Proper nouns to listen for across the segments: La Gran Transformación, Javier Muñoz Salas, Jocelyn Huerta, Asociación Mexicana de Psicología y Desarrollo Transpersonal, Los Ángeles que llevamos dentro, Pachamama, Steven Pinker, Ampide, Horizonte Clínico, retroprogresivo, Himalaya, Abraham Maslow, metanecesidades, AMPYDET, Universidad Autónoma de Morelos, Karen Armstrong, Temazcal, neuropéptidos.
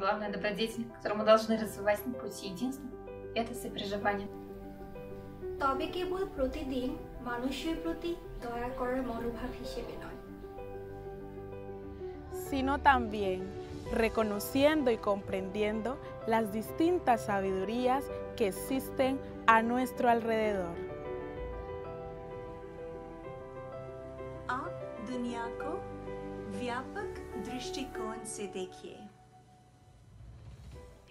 Главная добродетель, которую мы должны развивать на пути единства, это сопереживание. তবে কেবল প্রতিদিন মানুষের প্রতি দয়া করার মনোভাব হিসেবে নয়, sino también reconociendo y comprendiendo las distintas sabidurías que existen a nuestro alrededor. A दुनिया को व्यापक दृष्टिकोण से देखिए.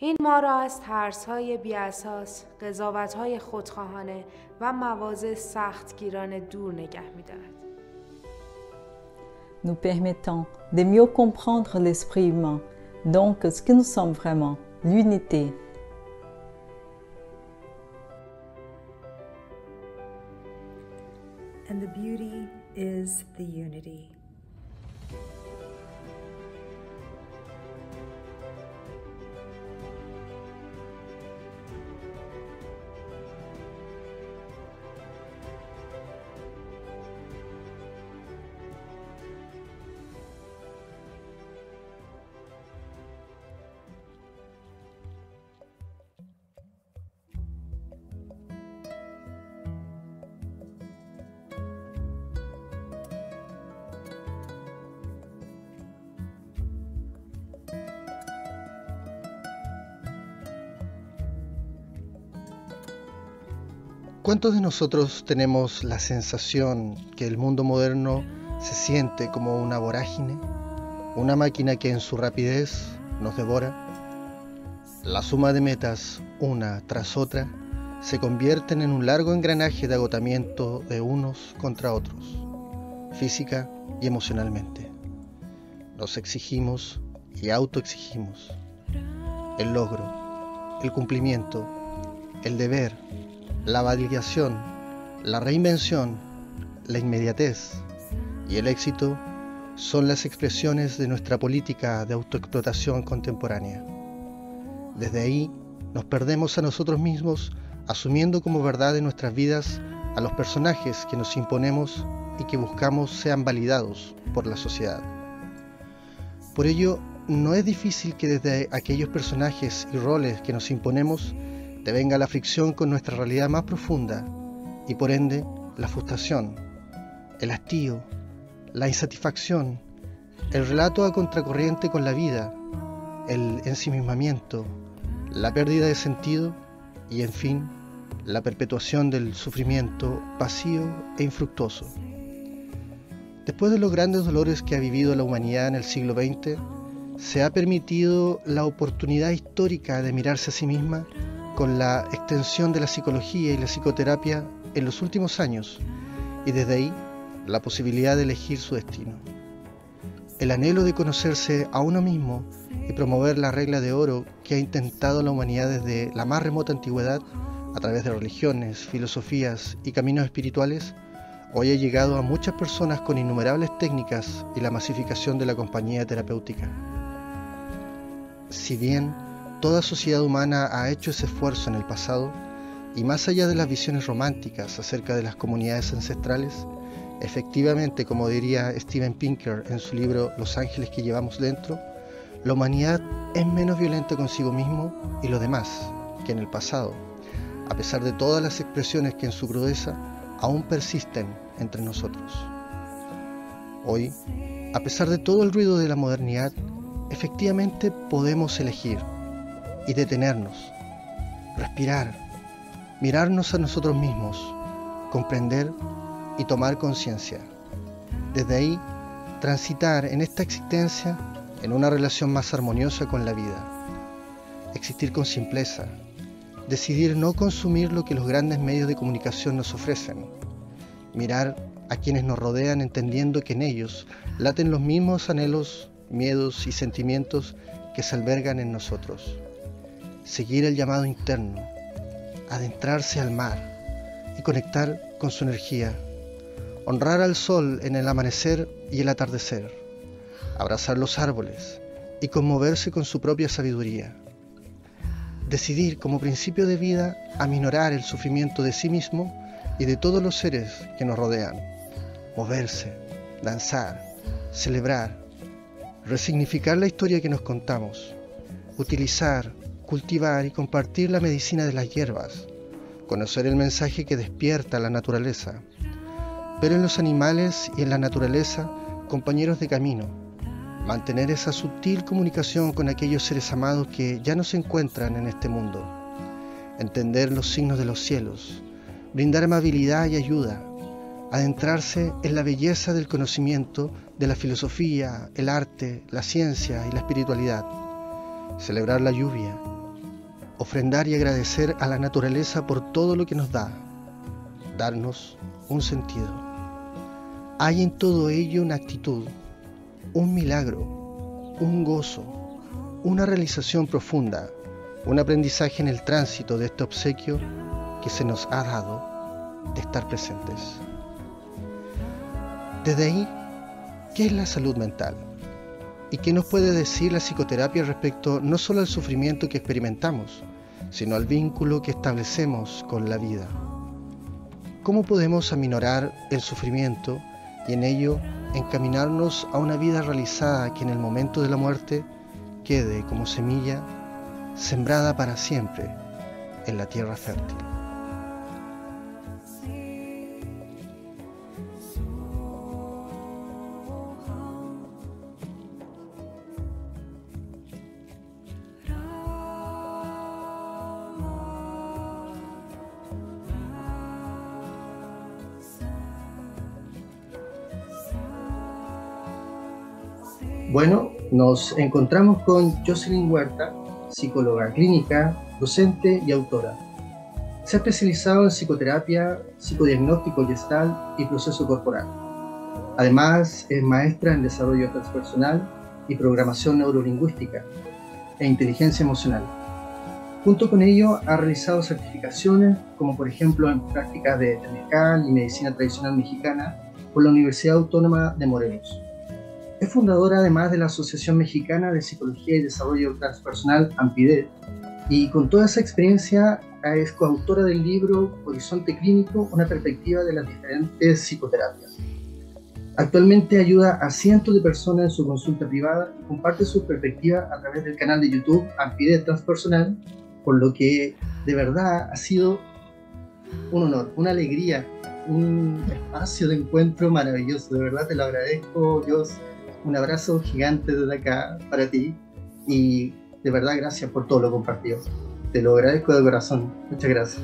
این ما را از ترس‌های بی‌اساس، قضاوت‌های خودخواهانه و مواضع سختگیرانه دور نگه می‌دارد. Nous permettant de mieux comprendre l'esprit humain, donc ce que nous sommes vraiment, l'unité. And the beauty is the unity. ¿Cuántos de nosotros tenemos la sensación que el mundo moderno se siente como una vorágine, una máquina que en su rapidez nos devora? La suma de metas, una tras otra, se convierten en un largo engranaje de agotamiento de unos contra otros, física y emocionalmente. Nos exigimos y autoexigimos el logro, el cumplimiento, el deber, la validación, la reinvención, la inmediatez y el éxito son las expresiones de nuestra política de autoexplotación contemporánea. Desde ahí nos perdemos a nosotros mismos, asumiendo como verdad en nuestras vidas a los personajes que nos imponemos y que buscamos sean validados por la sociedad. Por ello, no es difícil que desde aquellos personajes y roles que nos imponemos devenga la fricción con nuestra realidad más profunda y por ende la frustración, el hastío, la insatisfacción, el relato a contracorriente con la vida, el ensimismamiento, la pérdida de sentido y, en fin, la perpetuación del sufrimiento vacío e infructuoso. Después de los grandes dolores que ha vivido la humanidad en el siglo XX, se ha permitido la oportunidad histórica de mirarse a sí misma con la extensión de la psicología y la psicoterapia en los últimos años, y desde ahí la posibilidad de elegir su destino. El anhelo de conocerse a uno mismo y promover la regla de oro que ha intentado la humanidad desde la más remota antigüedad, a través de religiones, filosofías y caminos espirituales, hoy ha llegado a muchas personas con innumerables técnicas y la masificación de la compañía terapéutica. Si bien toda sociedad humana ha hecho ese esfuerzo en el pasado, y más allá de las visiones románticas acerca de las comunidades ancestrales, efectivamente, como diría Steven Pinker en su libro Los Ángeles que llevamos dentro, la humanidad es menos violenta consigo mismo y los demás que en el pasado, a pesar de todas las expresiones que en su crudeza aún persisten entre nosotros. Hoy, a pesar de todo el ruido de la modernidad, efectivamente podemos elegir y detenernos, respirar, mirarnos a nosotros mismos, comprender y tomar conciencia. Desde ahí, transitar en esta existencia en una relación más armoniosa con la vida. Existir con simpleza, decidir no consumir lo que los grandes medios de comunicación nos ofrecen, mirar a quienes nos rodean entendiendo que en ellos laten los mismos anhelos, miedos y sentimientos que se albergan en nosotros. Seguir el llamado interno, adentrarse al mar y conectar con su energía, honrar al sol en el amanecer y el atardecer, abrazar los árboles y conmoverse con su propia sabiduría, decidir como principio de vida aminorar el sufrimiento de sí mismo y de todos los seres que nos rodean, moverse, danzar, celebrar, resignificar la historia que nos contamos, utilizar, cultivar y compartir la medicina de las hierbas, conocer el mensaje que despierta la naturaleza, ver en los animales y en la naturaleza compañeros de camino, mantener esa sutil comunicación con aquellos seres amados que ya no se encuentran en este mundo, entender los signos de los cielos, brindar amabilidad y ayuda, adentrarse en la belleza del conocimiento de la filosofía, el arte, la ciencia y la espiritualidad, celebrar la lluvia, ofrendar y agradecer a la naturaleza por todo lo que nos da, darnos un sentido. Hay en todo ello una actitud, un milagro, un gozo, una realización profunda, un aprendizaje en el tránsito de este obsequio que se nos ha dado de estar presentes. Desde ahí, ¿qué es la salud mental? ¿Y qué nos puede decir la psicoterapia respecto no solo al sufrimiento que experimentamos, sino al vínculo que establecemos con la vida? ¿Cómo podemos aminorar el sufrimiento y en ello encaminarnos a una vida realizada que en el momento de la muerte quede como semilla sembrada para siempre en la tierra fértil? Bueno, nos encontramos con Jocelyn Huerta, psicóloga clínica, docente y autora. Se ha especializado en psicoterapia, psicodiagnóstico gestal y proceso corporal. Además, es maestra en desarrollo transpersonal y programación neurolingüística e inteligencia emocional. Junto con ello, ha realizado certificaciones, como por ejemplo en prácticas de Temazcal y medicina tradicional mexicana por la Universidad Autónoma de Morelos. Es fundadora además de la Asociación Mexicana de Psicología y Desarrollo Transpersonal, Ampide, y con toda esa experiencia es coautora del libro Horizonte Clínico, una perspectiva de las diferentes psicoterapias. Actualmente ayuda a cientos de personas en su consulta privada y comparte su perspectiva a través del canal de YouTube Ampide Transpersonal, por lo que de verdad ha sido un honor, una alegría, un espacio de encuentro maravilloso. De verdad te lo agradezco, Dios. Un abrazo gigante desde acá para ti y de verdad gracias por todo lo compartido. Te lo agradezco de corazón. Muchas gracias.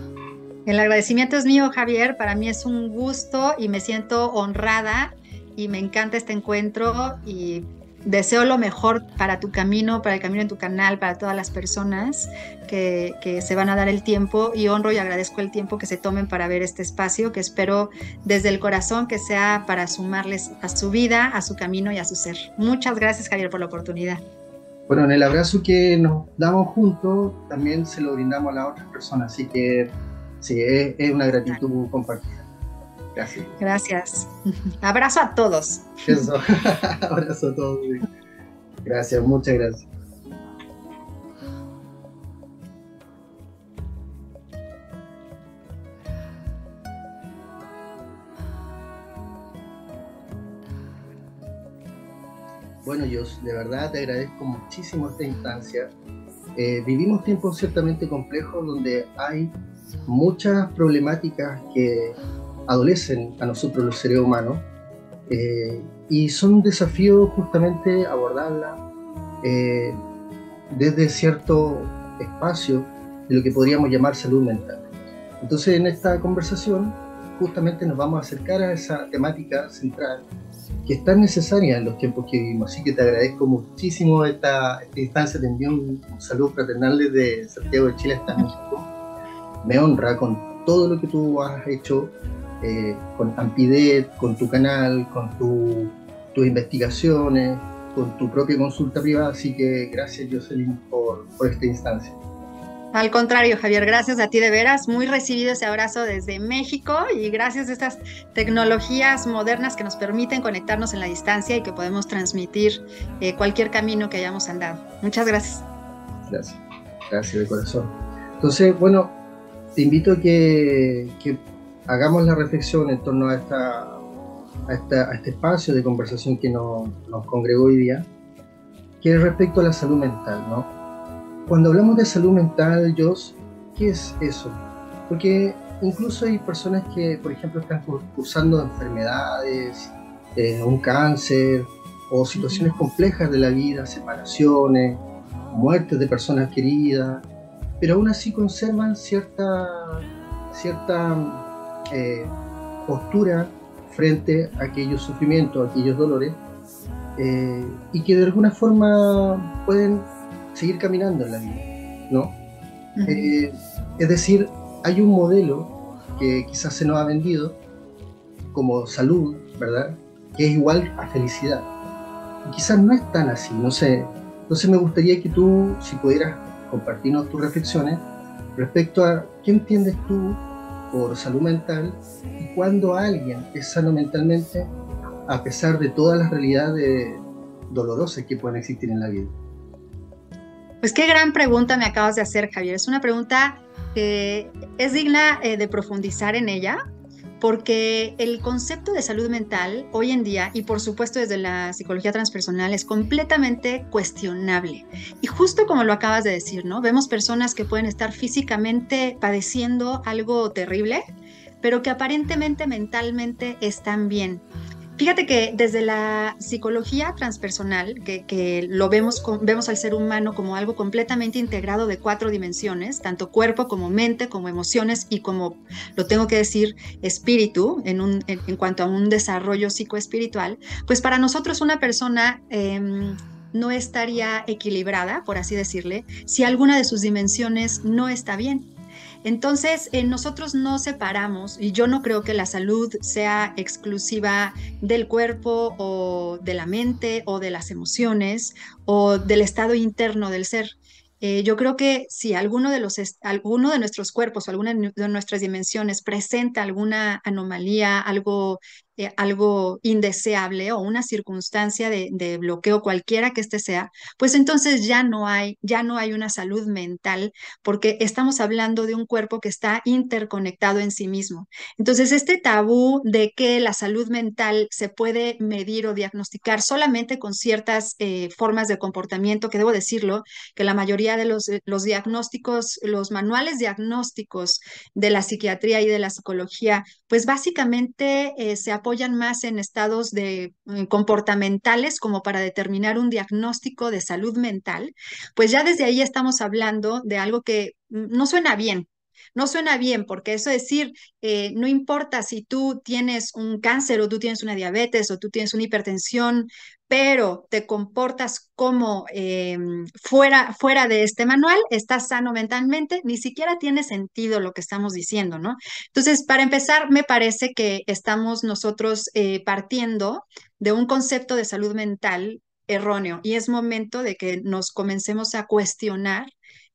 El agradecimiento es mío, Javier. Para mí es un gusto y me siento honrada y me encanta este encuentro y deseo lo mejor para tu camino, para el camino en tu canal, para todas las personas que se van a dar el tiempo, y honro y agradezco el tiempo que se tomen para ver este espacio que espero desde el corazón que sea para sumarles a su vida, a su camino y a su ser. Muchas gracias, Javier, por la oportunidad. Bueno, en el abrazo que nos damos juntos también se lo brindamos a las otras personas, así que sí, es una gratitud compartida. Gracias. Gracias. Abrazo a todos. Eso. Abrazo a todos. Gracias, muchas gracias. Bueno, yo de verdad te agradezco muchísimo esta instancia. Vivimos tiempos ciertamente complejos donde hay muchas problemáticas que adolecen a nosotros los seres humanos y son un desafío justamente abordarla desde cierto espacio de lo que podríamos llamar salud mental. Entonces en esta conversación justamente nos vamos a acercar a esa temática central que es tan necesaria en los tiempos que vivimos, así que te agradezco muchísimo esta instancia. Te envío un saludo fraternal desde Santiago de Chile hasta México. Me honra con todo lo que tú has hecho, con Ampidet, con tu canal, con tus investigaciones, con tu propia consulta privada, así que gracias, Jocelyn, por esta instancia. Al contrario, Javier, gracias a ti de veras, muy recibido ese abrazo desde México y gracias a estas tecnologías modernas que nos permiten conectarnos en la distancia y que podemos transmitir cualquier camino que hayamos andado. Muchas gracias. Gracias, gracias de corazón. Entonces, bueno, te invito a que hagamos la reflexión en torno a este espacio de conversación que nos congregó hoy día, que es respecto a la salud mental, ¿no? Cuando hablamos de salud mental, Joss, ¿qué es eso? Porque incluso hay personas que, por ejemplo, están cursando enfermedades, un cáncer, o situaciones complejas de la vida, separaciones, muertes de personas queridas, pero aún así conservan cierta postura frente a aquellos sufrimientos, a aquellos dolores, y que de alguna forma pueden seguir caminando en la vida, ¿no? Uh-huh. Es decir, hay un modelo que quizás se nos ha vendido como salud, ¿verdad?, que es igual a felicidad. Y quizás no es tan así, no sé. Entonces me gustaría que tú, si pudieras compartirnos tus reflexiones respecto a qué entiendes tú por salud mental y cuándo alguien es sano mentalmente a pesar de todas las realidades dolorosas que pueden existir en la vida. Pues qué gran pregunta me acabas de hacer, Javier. Es una pregunta que es digna de profundizar en ella, porque el concepto de salud mental hoy en día, y por supuesto desde la psicología transpersonal, es completamente cuestionable. Y justo como lo acabas de decir, ¿no? Vemos personas que pueden estar físicamente padeciendo algo terrible, pero que aparentemente mentalmente están bien. Fíjate que desde la psicología transpersonal, que lo vemos al ser humano como algo completamente integrado de 4 dimensiones, tanto cuerpo como mente, como emociones y como, lo tengo que decir, espíritu, en cuanto a un desarrollo psicoespiritual, pues para nosotros una persona no estaría equilibrada, por así decirle, si alguna de sus dimensiones no está bien. Entonces, nosotros no separamos, y yo no creo que la salud sea exclusiva del cuerpo o de la mente o de las emociones o del estado interno del ser. Yo creo que si alguno de nuestros cuerpos o alguna de nuestras dimensiones presenta alguna anomalía, algo indeseable o una circunstancia de bloqueo, cualquiera que este sea, pues entonces ya no hay una salud mental, porque estamos hablando de un cuerpo que está interconectado en sí mismo. Entonces, este tabú de que la salud mental se puede medir o diagnosticar solamente con ciertas formas de comportamiento, que debo decirlo, que la mayoría de los diagnósticos, los manuales diagnósticos de la psiquiatría y de la psicología, pues básicamente se apoyan más en estados comportamentales como para determinar un diagnóstico de salud mental, pues ya desde ahí estamos hablando de algo que no suena bien. No suena bien, porque eso es decir, no importa si tú tienes un cáncer o tú tienes una diabetes o tú tienes una hipertensión, pero te comportas como fuera de este manual, estás sano mentalmente, ni siquiera tiene sentido lo que estamos diciendo, ¿no? Entonces, para empezar, me parece que estamos nosotros partiendo de un concepto de salud mental erróneo, y es momento de que nos comencemos a cuestionar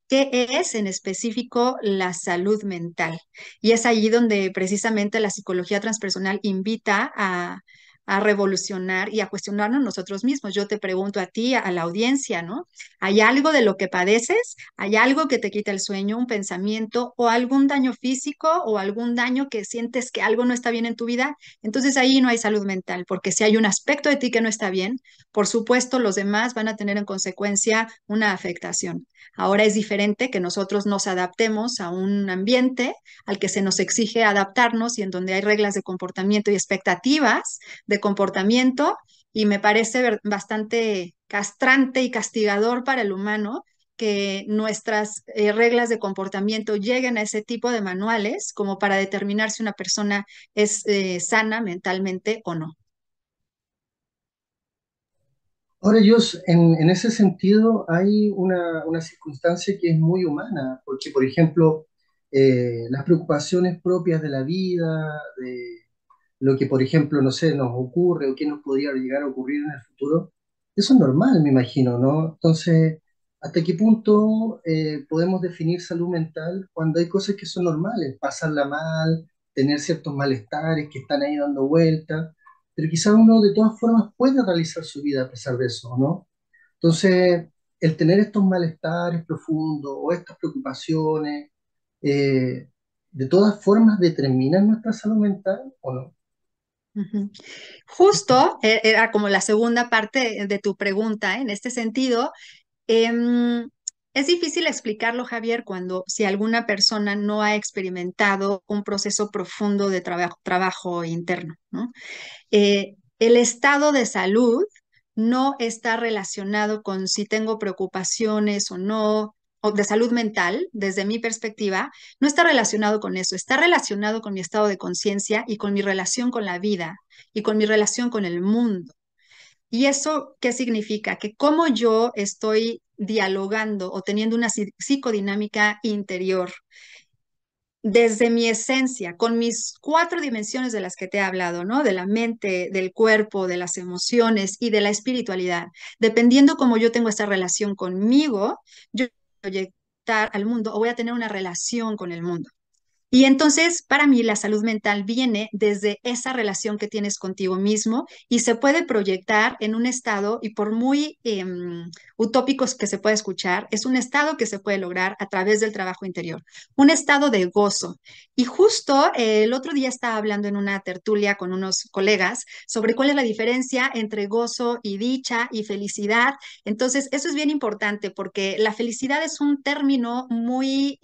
qué es en específico la salud mental. Y es allí donde precisamente la psicología transpersonal invita a revolucionar y a cuestionarnos nosotros mismos. Yo te pregunto a ti, a la audiencia, ¿no? ¿Hay algo de lo que padeces? ¿Hay algo que te quita el sueño, un pensamiento o algún daño físico o algún daño que sientes que algo no está bien en tu vida? Entonces ahí no hay salud mental, porque si hay un aspecto de ti que no está bien, por supuesto los demás van a tener en consecuencia una afectación. Ahora es diferente que nosotros nos adaptemos a un ambiente al que se nos exige adaptarnos y en donde hay reglas de comportamiento y expectativas de comportamiento, y me parece bastante castrante y castigador para el humano que nuestras reglas de comportamiento lleguen a ese tipo de manuales como para determinar si una persona es sana mentalmente o no. Ahora, Joss, en ese sentido hay una circunstancia que es muy humana, porque, por ejemplo, las preocupaciones propias de la vida, de lo que, por ejemplo, no sé, nos ocurre o qué nos podría llegar a ocurrir en el futuro, eso es normal, me imagino, ¿no? Entonces, ¿hasta qué punto podemos definir salud mental cuando hay cosas que son normales? Pasarla mal, tener ciertos malestares que están ahí dando vueltas, pero quizás uno de todas formas puede realizar su vida a pesar de eso, ¿no? Entonces, el tener estos malestares profundos o estas preocupaciones, ¿de todas formas determinan nuestra salud mental o no? Uh-huh. Justo, era como la segunda parte de tu pregunta, en este sentido, Es difícil explicarlo, Javier, si alguna persona no ha experimentado un proceso profundo de trabajo interno, ¿no? El estado de salud no está relacionado con si tengo preocupaciones o no, o de salud mental, desde mi perspectiva, no está relacionado con eso, está relacionado con mi estado de conciencia y con mi relación con la vida y con mi relación con el mundo. ¿Y eso qué significa? Que cómo yo estoy dialogando o teniendo una psicodinámica interior desde mi esencia, con mis 4 dimensiones de las que te he hablado, ¿no? De la mente, del cuerpo, de las emociones y de la espiritualidad. Dependiendo cómo yo tengo esta relación conmigo, yo voy a proyectar al mundo o voy a tener una relación con el mundo. Y entonces, para mí, la salud mental viene desde esa relación que tienes contigo mismo y se puede proyectar en un estado, y por muy utópicos que se pueda escuchar, es un estado que se puede lograr a través del trabajo interior, un estado de gozo. Y justo el otro día estaba hablando en una tertulia con unos colegas sobre cuál es la diferencia entre gozo y dicha y felicidad. Entonces, eso es bien importante porque la felicidad es un término muy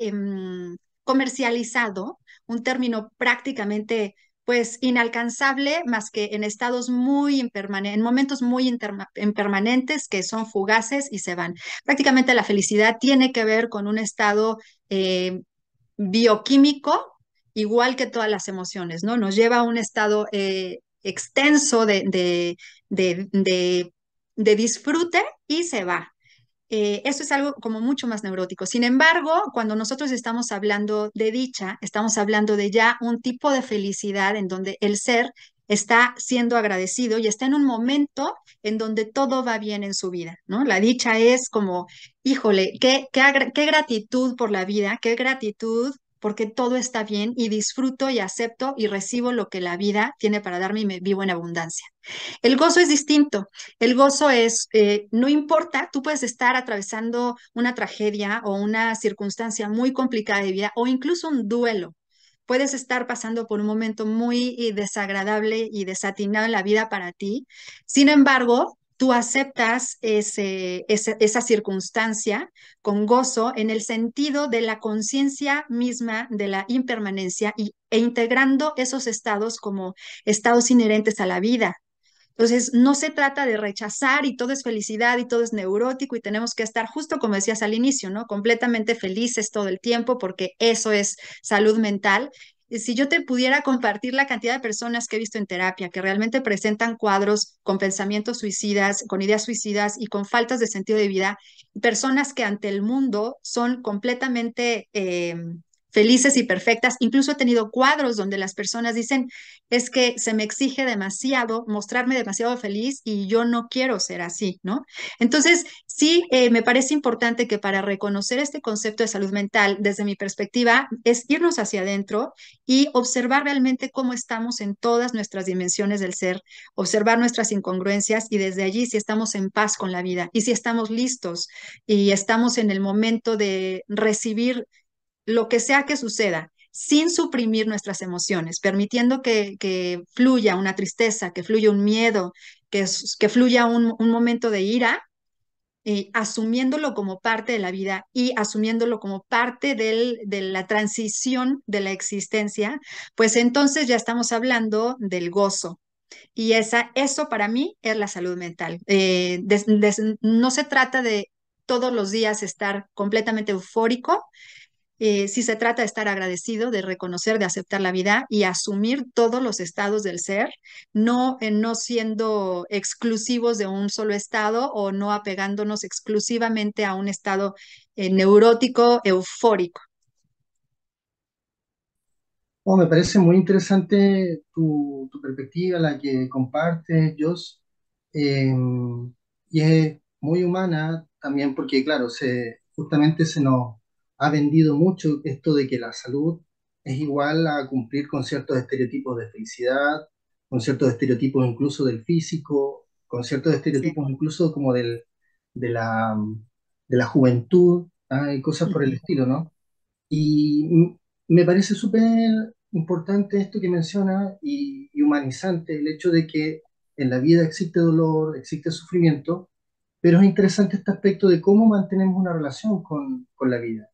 comercializado, un término prácticamente pues inalcanzable más que en estados muy impermanentes, en momentos muy impermanentes que son fugaces y se van. Prácticamente la felicidad tiene que ver con un estado bioquímico, igual que todas las emociones, ¿no? Nos lleva a un estado extenso de disfrute y se va. Eso es algo como mucho más neurótico. Sin embargo, cuando nosotros estamos hablando de dicha, estamos hablando de ya un tipo de felicidad en donde el ser está siendo agradecido y está en un momento en donde todo va bien en su vida, ¿no? La dicha es como, híjole, qué gratitud por la vida, qué gratitud porque todo está bien y disfruto y acepto y recibo lo que la vida tiene para darme y me vivo en abundancia. El gozo es distinto. El gozo es, no importa, tú puedes estar atravesando una tragedia o una circunstancia muy complicada de vida o incluso un duelo. Puedes estar pasando por un momento muy desagradable y desatinado en la vida para ti. Sin embargo, tú aceptas esa circunstancia con gozo en el sentido de la conciencia misma de la impermanencia e integrando esos estados como estados inherentes a la vida. Entonces, no se trata de rechazar y todo es felicidad y todo es neurótico y tenemos que estar justo como decías al inicio, ¿no? Completamente felices todo el tiempo porque eso es salud mental. Si yo te pudiera compartir la cantidad de personas que he visto en terapia que realmente presentan cuadros con pensamientos suicidas, con ideas suicidas y con faltas de sentido de vida, personas que ante el mundo son completamente felices y perfectas. Incluso he tenido cuadros donde las personas dicen, es que se me exige demasiado, mostrarme demasiado feliz y yo no quiero ser así, ¿no? Entonces, sí, me parece importante que para reconocer este concepto de salud mental, desde mi perspectiva, es irnos hacia adentro y observar realmente cómo estamos en todas nuestras dimensiones del ser, observar nuestras incongruencias y desde allí si estamos en paz con la vida y si estamos listos y estamos en el momento de recibir lo que sea que suceda, sin suprimir nuestras emociones, permitiendo que fluya una tristeza, que fluya un miedo, que fluya un momento de ira, asumiéndolo como parte de la vida y asumiéndolo como parte de la transición de la existencia, pues entonces ya estamos hablando del gozo. Y eso para mí es la salud mental. No se trata de todos los días estar completamente eufórico, sí se trata de estar agradecido, de reconocer, de aceptar la vida y asumir todos los estados del ser, no siendo exclusivos de un solo estado o no apegándonos exclusivamente a un estado neurótico, eufórico. Oh, me parece muy interesante tu perspectiva, la que compartes, Joss, y es muy humana también porque, claro, justamente se nos ha vendido mucho esto de que la salud es igual a cumplir con ciertos estereotipos de felicidad, con ciertos estereotipos incluso del físico, con ciertos estereotipos incluso como de la juventud, y cosas por el estilo, ¿no? Y me parece súper importante esto que menciona y humanizante el hecho de que en la vida existe dolor, existe sufrimiento, Pero es interesante este aspecto de cómo mantenemos una relación con la vida.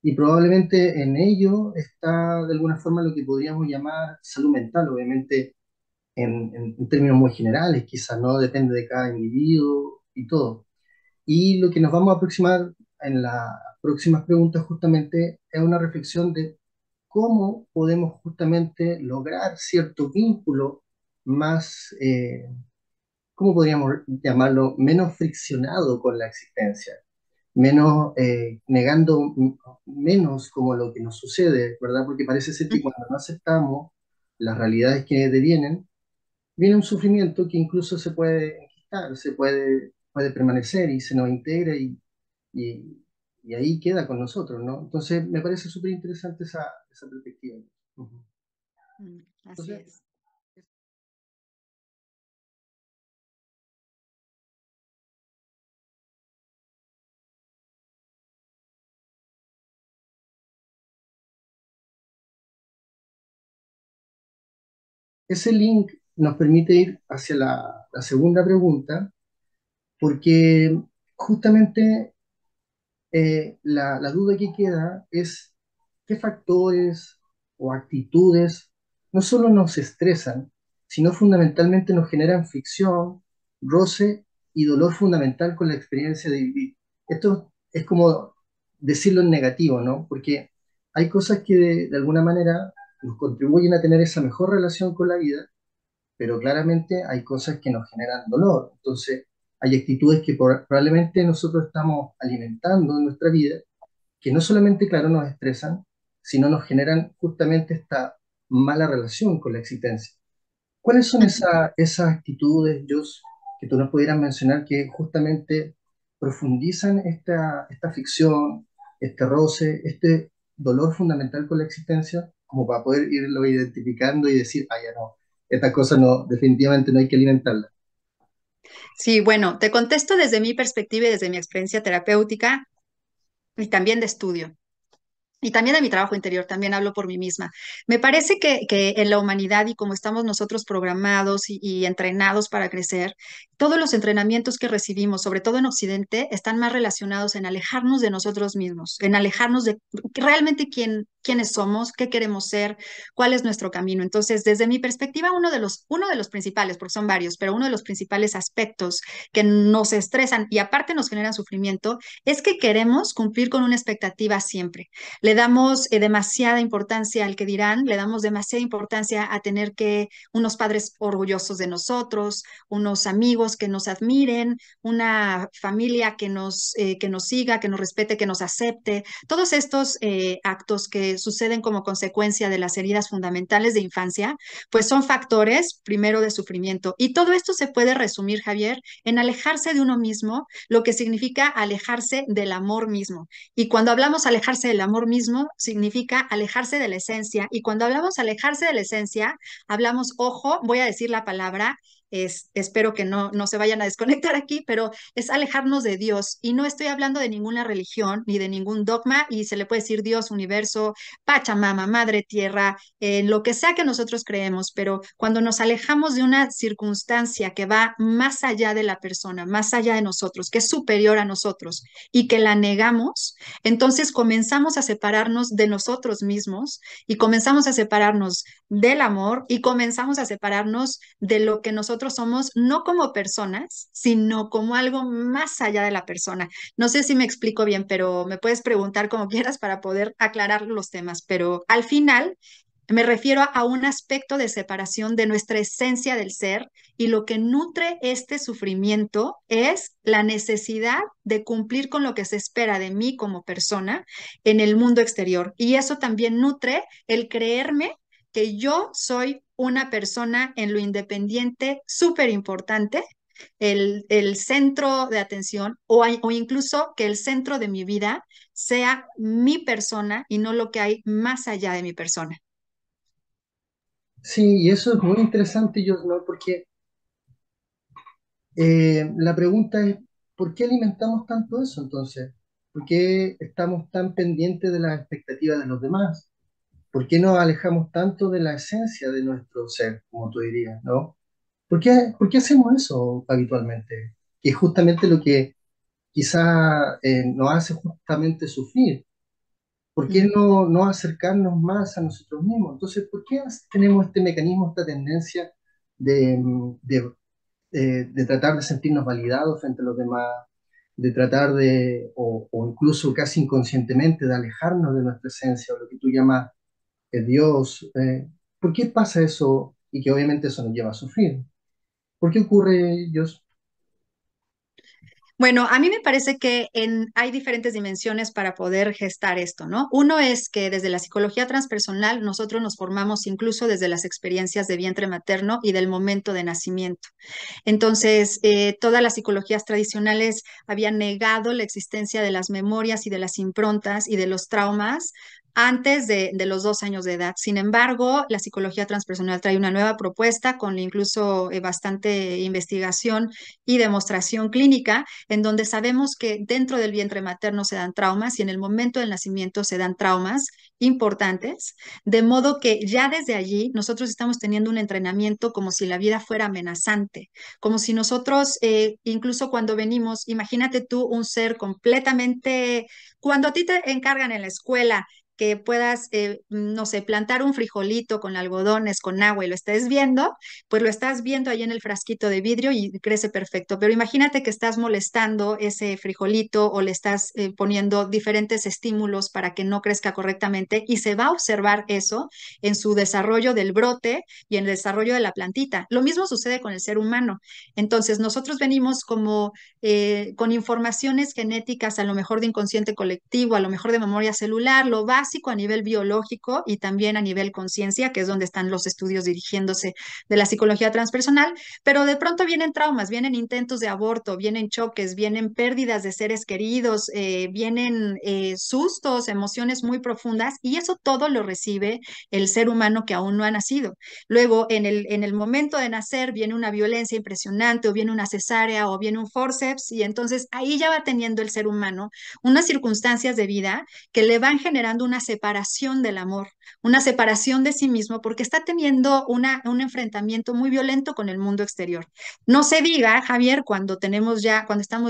Y probablemente en ello está de alguna forma lo que podríamos llamar salud mental, obviamente en términos muy generales, quizás no depende de cada individuo y todo. Y lo que nos vamos a aproximar en las próximas preguntas justamente es una reflexión de cómo podemos justamente lograr cierto vínculo más, ¿cómo podríamos llamarlo?, menos friccionado con la existencia, menos negando menos como lo que nos sucede, ¿verdad? Porque parece ser que cuando no aceptamos las realidades que devienen, viene un sufrimiento que incluso se puede enquistar, se puede permanecer y se nos integra y ahí queda con nosotros, ¿no? Entonces me parece súper interesante esa perspectiva. Uh-huh. Así es. Ese link nos permite ir hacia la segunda pregunta, porque justamente la duda que queda es qué factores o actitudes no solo nos estresan, sino fundamentalmente nos generan fricción, roce y dolor fundamental con la experiencia de vivir. Esto es como decirlo en negativo, ¿no? Porque hay cosas que de alguna manera nos contribuyen a tener esa mejor relación con la vida, pero claramente hay cosas que nos generan dolor. Entonces, hay actitudes que probablemente nosotros estamos alimentando en nuestra vida, que no solamente, claro, nos estresan, sino nos generan justamente esta mala relación con la existencia. ¿Cuáles son esas actitudes, Jos, que tú nos pudieras mencionar que justamente profundizan esta ficción, este roce, este dolor fundamental con la existencia, como para poder irlo identificando y decir, ah, ya no, estas cosas no, definitivamente no hay que alimentarlas? Sí, bueno, te contesto desde mi perspectiva y desde mi experiencia terapéutica y también de estudio. Y también de mi trabajo interior, también hablo por mí misma. Me parece que en la humanidad y como estamos nosotros programados y entrenados para crecer, todos los entrenamientos que recibimos, sobre todo en Occidente, están más relacionados en alejarnos de nosotros mismos, en alejarnos de realmente quiénes somos, qué queremos ser, cuál es nuestro camino. Entonces, desde mi perspectiva, uno de los principales, porque son varios, pero uno de los principales aspectos que nos estresan y aparte nos generan sufrimiento, es que queremos cumplir con una expectativa siempre. Le damos demasiada importancia al que dirán, le damos demasiada importancia a tener que unos padres orgullosos de nosotros, unos amigos que nos admiren, una familia que nos siga, que nos respete, que nos acepte. Todos estos actos que suceden como consecuencia de las heridas fundamentales de infancia, pues son factores primero de sufrimiento. Y todo esto se puede resumir, Javier, en alejarse de uno mismo, lo que significa alejarse del amor mismo. Y cuando hablamos alejarse del amor mismo, significa alejarse de la esencia. Y cuando hablamos alejarse de la esencia, hablamos, ojo, voy a decir la palabra, espero que no se vayan a desconectar aquí, pero es alejarnos de Dios. Y no estoy hablando de ninguna religión ni de ningún dogma, y se le puede decir Dios, universo, Pachamama, Madre Tierra, lo que sea que nosotros creemos, pero cuando nos alejamos de una circunstancia que va más allá de la persona, más allá de nosotros, que es superior a nosotros y que la negamos, entonces comenzamos a separarnos de nosotros mismos y comenzamos a separarnos del amor y comenzamos a separarnos de lo que nosotros somos, no como personas, sino como algo más allá de la persona. No sé si me explico bien, pero me puedes preguntar como quieras para poder aclarar los temas, pero al final me refiero a un aspecto de separación de nuestra esencia del ser, y lo que nutre este sufrimiento es la necesidad de cumplir con lo que se espera de mí como persona en el mundo exterior, y eso también nutre el creerme que yo soy una persona en lo independiente súper importante, el centro de atención o incluso que el centro de mi vida sea mi persona y no lo que hay más allá de mi persona. Sí, y eso es muy interesante, yo, ¿no? Porque la pregunta es, ¿por qué alimentamos tanto eso entonces? ¿Por qué estamos tan pendientes de las expectativas de los demás? ¿Por qué nos alejamos tanto de la esencia de nuestro ser, como tú dirías, ¿no? ¿Por qué hacemos eso habitualmente? que es justamente lo que quizá nos hace justamente sufrir. ¿Por qué no acercarnos más a nosotros mismos? Entonces, ¿por qué tenemos este mecanismo, esta tendencia de tratar de sentirnos validados frente a los demás, de tratar de, o incluso casi inconscientemente, de alejarnos de nuestra esencia, o lo que tú llamas Dios? ¿Por qué pasa eso? Y que obviamente eso nos lleva a sufrir. ¿Por qué ocurre, Dios? Bueno, a mí me parece que hay diferentes dimensiones para poder gestar esto, ¿no? Uno es que desde la psicología transpersonal nosotros nos formamos incluso desde las experiencias de vientre materno y del momento de nacimiento. Entonces, todas las psicologías tradicionales habían negado la existencia de las memorias y de las improntas y de los traumas antes de los 2 años de edad. Sin embargo, la psicología transpersonal trae una nueva propuesta con incluso bastante investigación y demostración clínica, en donde sabemos que dentro del vientre materno se dan traumas y en el momento del nacimiento se dan traumas importantes, de modo que ya desde allí nosotros estamos teniendo un entrenamiento como si la vida fuera amenazante, como si nosotros, incluso cuando venimos, imagínate tú un ser completamente, cuando a ti te encargan en la escuela, que puedas, no sé, plantar un frijolito con algodones, con agua y lo estés viendo, pues lo estás viendo ahí en el frasquito de vidrio y crece perfecto. Pero imagínate que estás molestando ese frijolito o le estás poniendo diferentes estímulos para que no crezca correctamente y se va a observar eso en su desarrollo del brote y en el desarrollo de la plantita. Lo mismo sucede con el ser humano. Entonces nosotros venimos como con informaciones genéticas, a lo mejor de inconsciente colectivo, a lo mejor de memoria celular, lo va a nivel biológico y también a nivel conciencia, que es donde están los estudios dirigiéndose de la psicología transpersonal, pero de pronto vienen traumas, vienen intentos de aborto, vienen choques, vienen pérdidas de seres queridos, vienen sustos, emociones muy profundas, y eso todo lo recibe el ser humano que aún no ha nacido. Luego, en el momento de nacer, viene una violencia impresionante, o viene una cesárea, o viene un forceps, y entonces ahí ya va teniendo el ser humano unas circunstancias de vida que le van generando una separación del amor, una separación de sí mismo, porque está teniendo un enfrentamiento muy violento con el mundo exterior. No se diga, Javier, cuando estamos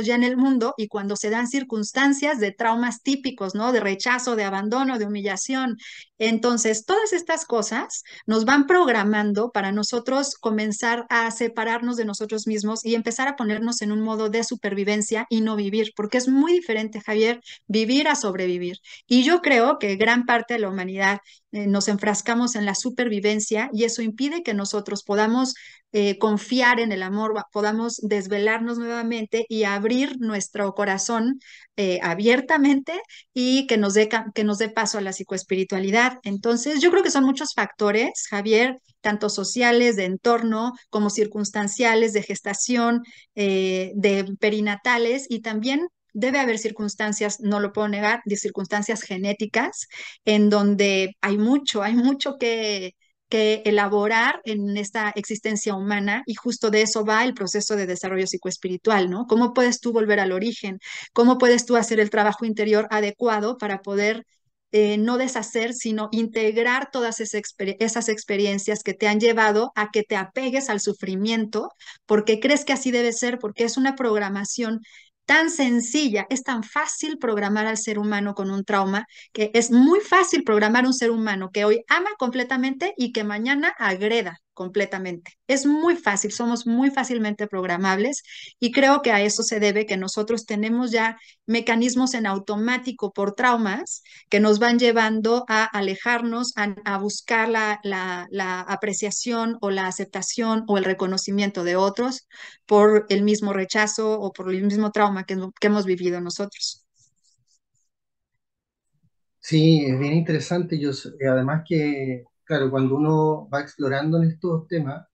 ya en el mundo y cuando se dan circunstancias de traumas típicos, ¿no? De rechazo, de abandono, de humillación. Entonces, todas estas cosas nos van programando para nosotros comenzar a separarnos de nosotros mismos y empezar a ponernos en un modo de supervivencia y no vivir, porque es muy diferente, Javier, vivir a sobrevivir. Y yo creo que gran parte de la humanidad nos enfrascamos en la supervivencia y eso impide que nosotros podamos confiar en el amor, podamos desvelarnos nuevamente y abrir nuestro corazón abiertamente y que nos dé paso a la psicoespiritualidad. Entonces, yo creo que son muchos factores, Javier, tanto sociales, de entorno, como circunstanciales, de gestación, de perinatales, y también debe haber circunstancias, no lo puedo negar, de circunstancias genéticas, en donde hay mucho que elaborar en esta existencia humana, y justo de eso va el proceso de desarrollo psicoespiritual, ¿no? ¿Cómo puedes tú volver al origen? ¿Cómo puedes tú hacer el trabajo interior adecuado para poder no deshacer, sino integrar todas esas experiencias que te han llevado a que te apegues al sufrimiento, porque crees que así debe ser, porque es una programación tan sencilla? Es tan fácil programar al ser humano con un trauma, que es muy fácil programar un ser humano que hoy ama completamente y que mañana agreda completamente. Es muy fácil, somos muy fácilmente programables, y creo que a eso se debe que nosotros tenemos ya mecanismos en automático por traumas que nos van llevando a alejarnos, a buscar la apreciación o la aceptación o el reconocimiento de otros por el mismo rechazo o por el mismo trauma que hemos vivido nosotros. Sí, es bien interesante. Yo, además que claro, cuando uno va explorando en estos temas,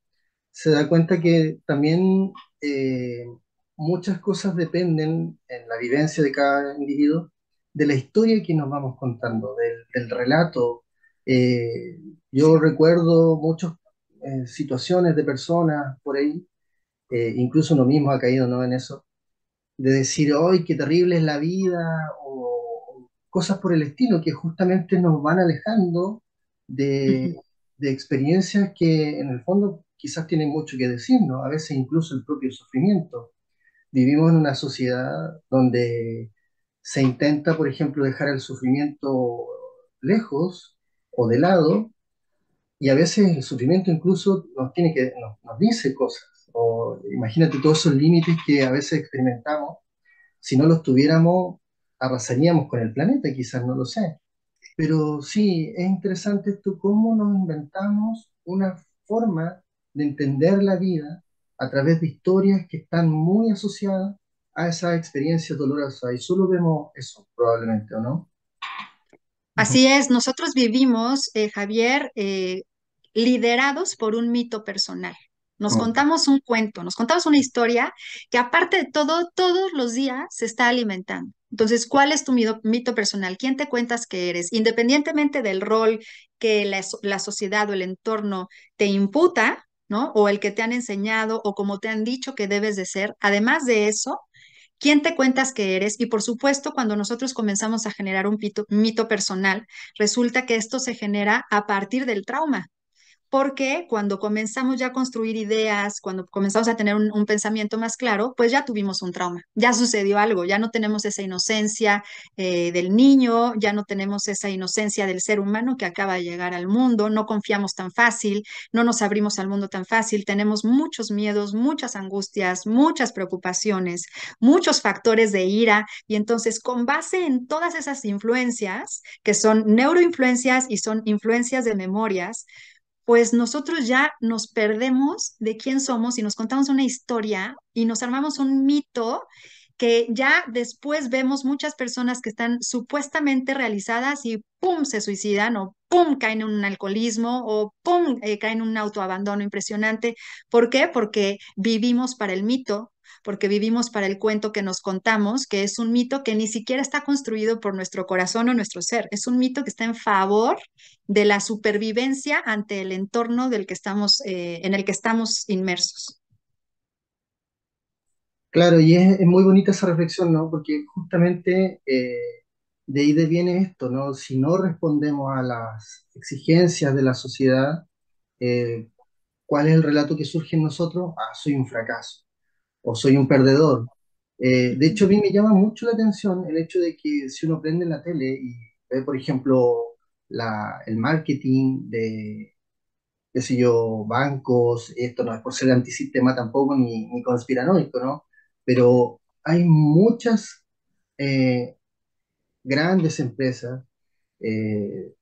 se da cuenta que también muchas cosas dependen, en la vivencia de cada individuo, de la historia que nos vamos contando, del relato. Yo recuerdo muchas situaciones de personas por ahí, incluso uno mismo ha caído, ¿no?, en eso, de decir, ¡ay, qué terrible es la vida!, o cosas por el estilo, que justamente nos van alejando de experiencias que en el fondo quizás tienen mucho que decirnos, a veces incluso el propio sufrimiento. Vivimos en una sociedad donde se intenta, por ejemplo, dejar el sufrimiento lejos o de lado, y a veces el sufrimiento incluso nos dice cosas. O imagínate todos esos límites que a veces experimentamos. Si no los tuviéramos, arrasaríamos con el planeta, quizás, no lo sé. Pero sí, es interesante esto, cómo nos inventamos una forma de entender la vida a través de historias que están muy asociadas a esas experiencias dolorosas. Y solo vemos eso, probablemente, ¿o no? Así es, nosotros vivimos, Javier, liderados por un mito personal. Nos contamos un cuento, nos contamos una historia que aparte de todo, todos los días se está alimentando. Entonces, ¿cuál es tu mito personal? ¿Quién te cuentas que eres? Independientemente del rol que la sociedad o el entorno te imputa, ¿no? O el que te han enseñado o como te han dicho que debes de ser. Además de eso, ¿quién te cuentas que eres? Y por supuesto, cuando nosotros comenzamos a generar un mito personal, resulta que esto se genera a partir del trauma. Porque cuando comenzamos ya a construir ideas, cuando comenzamos a tener un pensamiento más claro, pues ya tuvimos un trauma, ya sucedió algo, ya no tenemos esa inocencia del niño, ya no tenemos esa inocencia del ser humano que acaba de llegar al mundo, no confiamos tan fácil, no nos abrimos al mundo tan fácil, tenemos muchos miedos, muchas angustias, muchas preocupaciones, muchos factores de ira, y entonces con base en todas esas influencias, que son neuroinfluencias y son influencias de memorias, pues nosotros ya nos perdemos de quién somos y nos contamos una historia y nos armamos un mito que ya después vemos muchas personas que están supuestamente realizadas y ¡pum! Se suicidan o ¡pum! Caen en un alcoholismo o ¡pum! Caen en un autoabandono impresionante. ¿Por qué? Porque vivimos para el mito, porque vivimos para el cuento que nos contamos, que es un mito que ni siquiera está construido por nuestro corazón o nuestro ser. Es un mito que está en favor de la supervivencia ante el entorno en el que estamos inmersos. Claro, y es muy bonita esa reflexión, ¿no? Porque justamente de ahí viene esto, ¿no? Si no respondemos a las exigencias de la sociedad, ¿cuál es el relato que surge en nosotros? Ah, soy un fracaso. O soy un perdedor. De hecho, a mí me llama mucho la atención el hecho de que si uno prende la tele y ve, por ejemplo, el marketing de, qué sé yo, bancos, esto no es por ser antisistema tampoco, ni conspiranoico, ¿no? Pero hay muchas grandes empresas de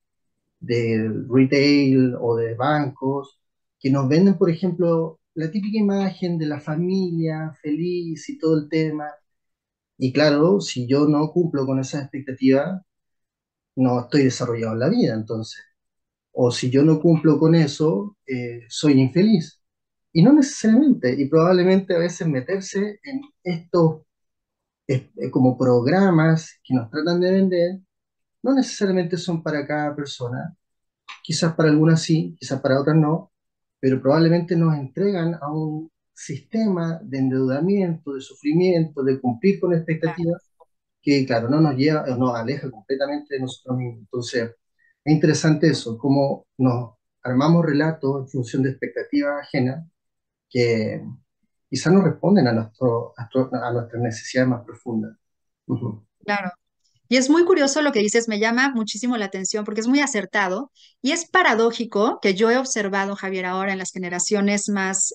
retail o de bancos que nos venden, por ejemplo, la típica imagen de la familia feliz y todo el tema. Y claro, si yo no cumplo con esas expectativas, no estoy desarrollado en la vida, entonces. O si yo no cumplo con eso, soy infeliz. Y no necesariamente, y probablemente a veces meterse en estos como programas que nos tratan de vender, no necesariamente son para cada persona. Quizás para algunas sí, quizás para otras no. Pero probablemente nos entregan a un sistema de endeudamiento, de sufrimiento, de cumplir con expectativas, que claro, no nos lleva, nos aleja completamente de nosotros mismos. Entonces, es interesante eso, cómo nos armamos relatos en función de expectativas ajenas que quizás no responden a nuestras necesidades más profundas. Claro. Y es muy curioso lo que dices, me llama muchísimo la atención porque es muy acertado y es paradójico que yo he observado, Javier, ahora en las generaciones más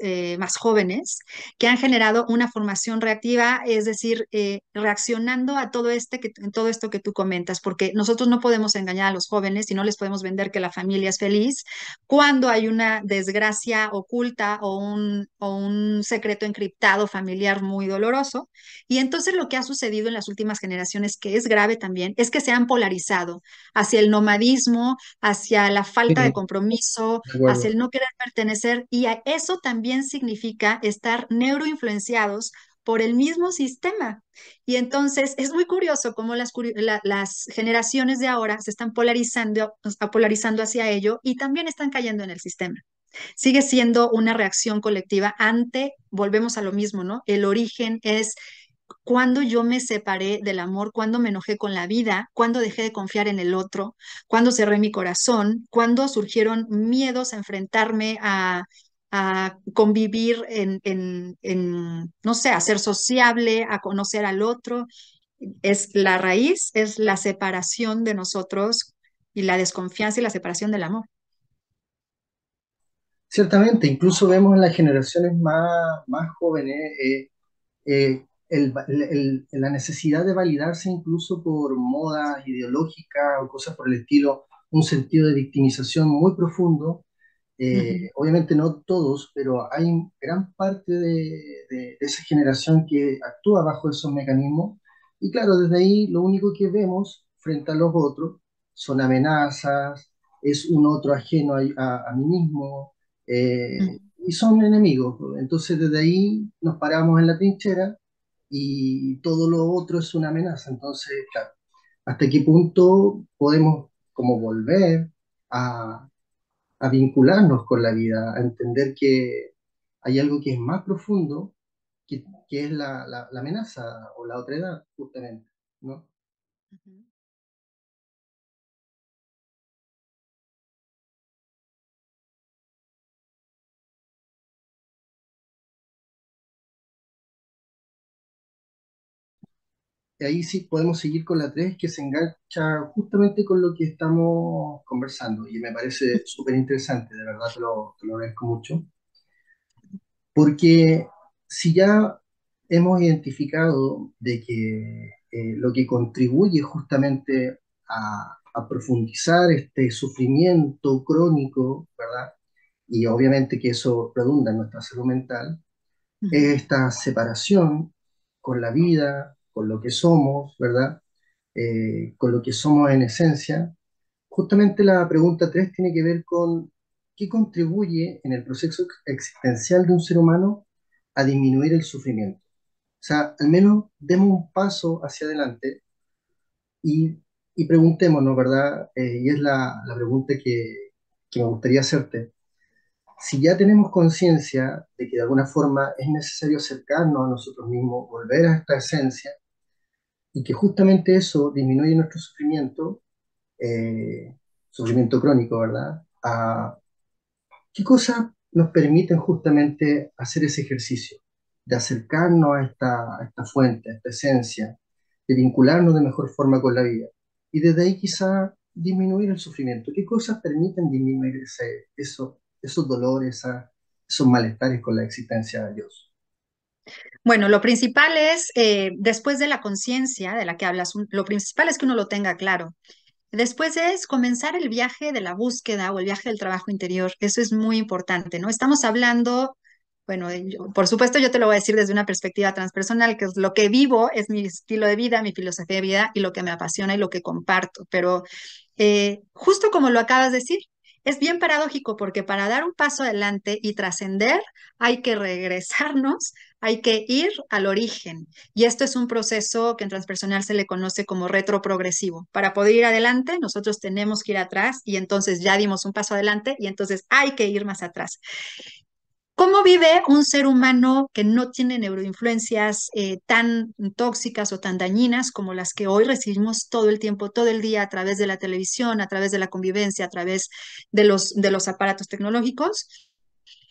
jóvenes que han generado una formación reactiva, es decir, reaccionando a todo esto que tú comentas, porque nosotros no podemos engañar a los jóvenes y no les podemos vender que la familia es feliz cuando hay una desgracia oculta o un secreto encriptado familiar muy doloroso. Y entonces lo que ha sucedido en las últimas generaciones, que es grave también, es que se han polarizado hacia el nomadismo, hacia la falta de compromiso, hacia el no querer pertenecer, y a eso también significa estar neuroinfluenciados por el mismo sistema. Y entonces es muy curioso cómo las generaciones de ahora se están polarizando hacia ello y también están cayendo en el sistema. Sigue siendo una reacción colectiva ante, volvemos a lo mismo, ¿no? El origen es cuando yo me separé del amor, cuando me enojé con la vida, cuando dejé de confiar en el otro, cuando cerré mi corazón, cuando surgieron miedos a enfrentarme a a convivir, no sé, a ser sociable, a conocer al otro. Es la raíz, es la separación de nosotros y la desconfianza y la separación del amor. Ciertamente, incluso vemos en las generaciones más jóvenes la necesidad de validarse incluso por modas ideológicas o cosas por el estilo, un sentido de victimización muy profundo. Obviamente no todos, pero hay gran parte de esa generación que actúa bajo esos mecanismos. Y claro, desde ahí lo único que vemos frente a los otros son amenazas, es un otro ajeno a mí mismo, y son enemigos. Entonces desde ahí nos paramos en la trinchera y todo lo otro es una amenaza. Entonces, claro, ¿hasta qué punto podemos como volver a vincularnos con la vida, a entender que hay algo que es más profundo, que es la amenaza o la otredad, justamente, ¿no? Y ahí sí podemos seguir con la 3, que se engancha justamente con lo que estamos conversando, y me parece súper interesante, de verdad te lo agradezco mucho, porque si ya hemos identificado de que lo que contribuye justamente a profundizar este sufrimiento crónico, ¿verdad? Y obviamente que eso redunda en nuestra salud mental, es esta separación con la vida, con lo que somos, ¿verdad? Con lo que somos en esencia. Justamente la pregunta 3 tiene que ver con qué contribuye en el proceso existencial de un ser humano a disminuir el sufrimiento. O sea, al menos demos un paso hacia adelante y preguntémonos, ¿verdad? Y es la pregunta que me gustaría hacerte. Si ya tenemos conciencia de que de alguna forma es necesario acercarnos a nosotros mismos, volver a esta esencia, y que justamente eso disminuye nuestro sufrimiento, sufrimiento crónico, ¿verdad? ¿Qué cosa nos permiten justamente hacer ese ejercicio de acercarnos a esta fuente, a esta esencia, de vincularnos de mejor forma con la vida y desde ahí quizá disminuir el sufrimiento? ¿Qué cosas permiten disminuir esos dolores, esos malestares con la existencia de Dios? Bueno, lo principal es, después de la conciencia de la que hablas, lo principal es que uno lo tenga claro. Después es comenzar el viaje de la búsqueda o el viaje del trabajo interior. Eso es muy importante, ¿no? Estamos hablando, bueno, por supuesto yo te lo voy a decir desde una perspectiva transpersonal, que es lo que vivo, es mi estilo de vida, mi filosofía de vida y lo que me apasiona y lo que comparto. Pero justo como lo acabas de decir, es bien paradójico porque para dar un paso adelante y trascender hay que regresarnos, hay que ir al origen. Y esto es un proceso que en transpersonal se le conoce como retroprogresivo. Para poder ir adelante, nosotros tenemos que ir atrás y entonces ya dimos un paso adelante y entonces hay que ir más atrás. ¿Cómo vive un ser humano que no tiene neuroinfluencias tan tóxicas o tan dañinas como las que hoy recibimos todo el tiempo, todo el día, a través de la televisión, a través de la convivencia, a través de los aparatos tecnológicos?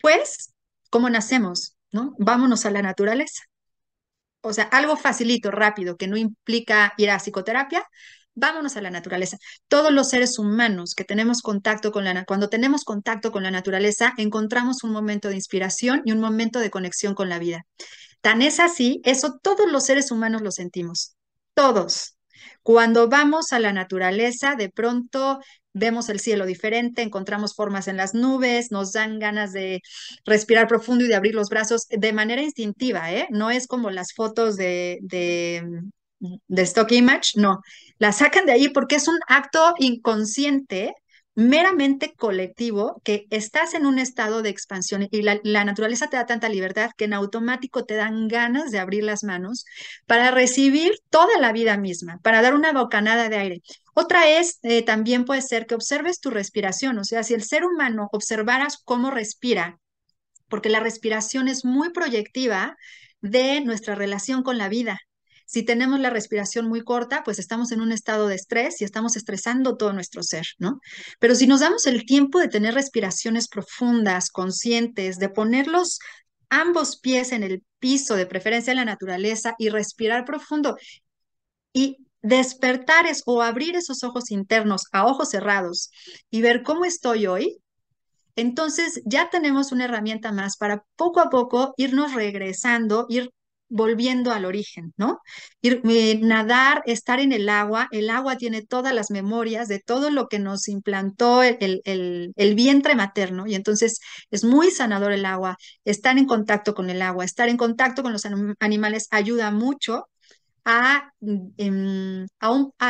Pues, ¿cómo nacemos, no? Vámonos a la naturaleza. O sea, algo facilito, rápido, que no implica ir a psicoterapia. Vámonos a la naturaleza. Todos los seres humanos que tenemos contacto con cuando tenemos contacto con la naturaleza, encontramos un momento de inspiración y un momento de conexión con la vida. Tan es así, eso todos los seres humanos lo sentimos. Todos. Cuando vamos a la naturaleza, de pronto vemos el cielo diferente, encontramos formas en las nubes, nos dan ganas de respirar profundo y de abrir los brazos de manera instintiva, ¿eh? No es como las fotos de stock image, no, la sacan de ahí porque es un acto inconsciente, meramente colectivo, que estás en un estado de expansión y la naturaleza te da tanta libertad que en automático te dan ganas de abrir las manos para recibir toda la vida misma, para dar una bocanada de aire. Otra es, también puede ser que observes tu respiración, o sea, si el ser humano observaras cómo respira, porque la respiración es muy proyectiva de nuestra relación con la vida. Si tenemos la respiración muy corta, pues estamos en un estado de estrés y estamos estresando todo nuestro ser, ¿no? Pero si nos damos el tiempo de tener respiraciones profundas, conscientes, de ponerlos ambos pies en el piso, de preferencia en la naturaleza, y respirar profundo y despertar o abrir esos ojos internos a ojos cerrados y ver cómo estoy hoy, entonces ya tenemos una herramienta más para poco a poco irnos regresando, ir volviendo al origen, ¿no? Nadar, estar en el agua tiene todas las memorias de todo lo que nos implantó el vientre materno, y entonces es muy sanador el agua. Estar en contacto con el agua, estar en contacto con los animales ayuda mucho a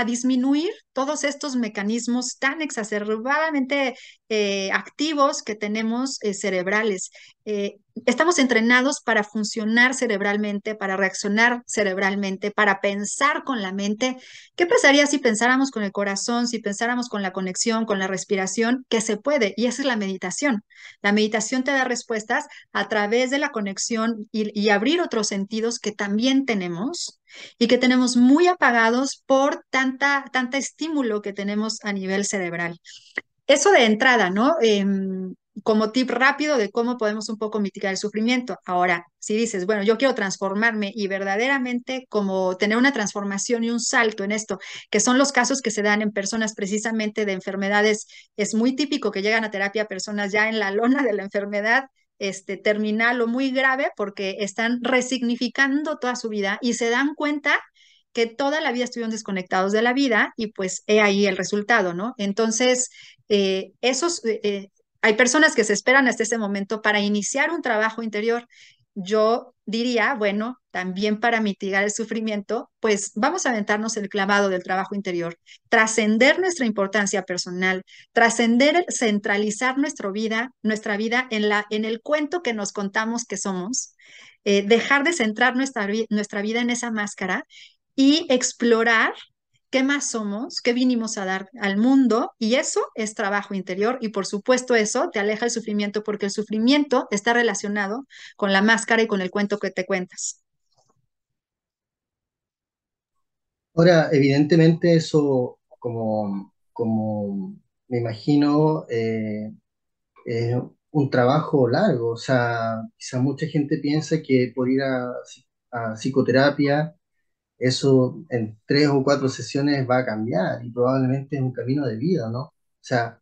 disminuir todos estos mecanismos tan exacerbadamente activos que tenemos cerebrales. Estamos entrenados para funcionar cerebralmente, para reaccionar cerebralmente, para pensar con la mente. ¿Qué pasaría si pensáramos con el corazón, si pensáramos con la conexión, con la respiración? Que se puede, y esa es la meditación. La meditación te da respuestas a través de la conexión y abrir otros sentidos que también tenemos y que tenemos muy apagados por tanta estímulo que tenemos a nivel cerebral. Eso de entrada, ¿no? Como tip rápido de cómo podemos un poco mitigar el sufrimiento. Ahora, si dices, bueno, yo quiero transformarme y verdaderamente como tener una transformación y un salto en esto, que son los casos que se dan en personas precisamente de enfermedades, es muy típico que llegan a terapia personas ya en la lona de la enfermedad, terminal o muy grave, porque están resignificando toda su vida y se dan cuenta que toda la vida estuvieron desconectados de la vida y pues he ahí el resultado, ¿no? Entonces, hay personas que se esperan hasta ese momento para iniciar un trabajo interior. Yo diría, bueno, también para mitigar el sufrimiento, pues vamos a aventarnos el clavado del trabajo interior, trascender nuestra importancia personal, trascender, centralizar nuestra vida en el cuento que nos contamos que somos, dejar de centrar nuestra vida en esa máscara y explorar qué más somos, qué vinimos a dar al mundo, y eso es trabajo interior, y por supuesto eso te aleja el sufrimiento, porque el sufrimiento está relacionado con la máscara y con el cuento que te cuentas. Ahora, evidentemente eso, como me imagino, es un trabajo largo. O sea, quizá mucha gente piensa que por ir a psicoterapia, eso en 3 o 4 sesiones va a cambiar, y probablemente es un camino de vida, ¿no? O sea,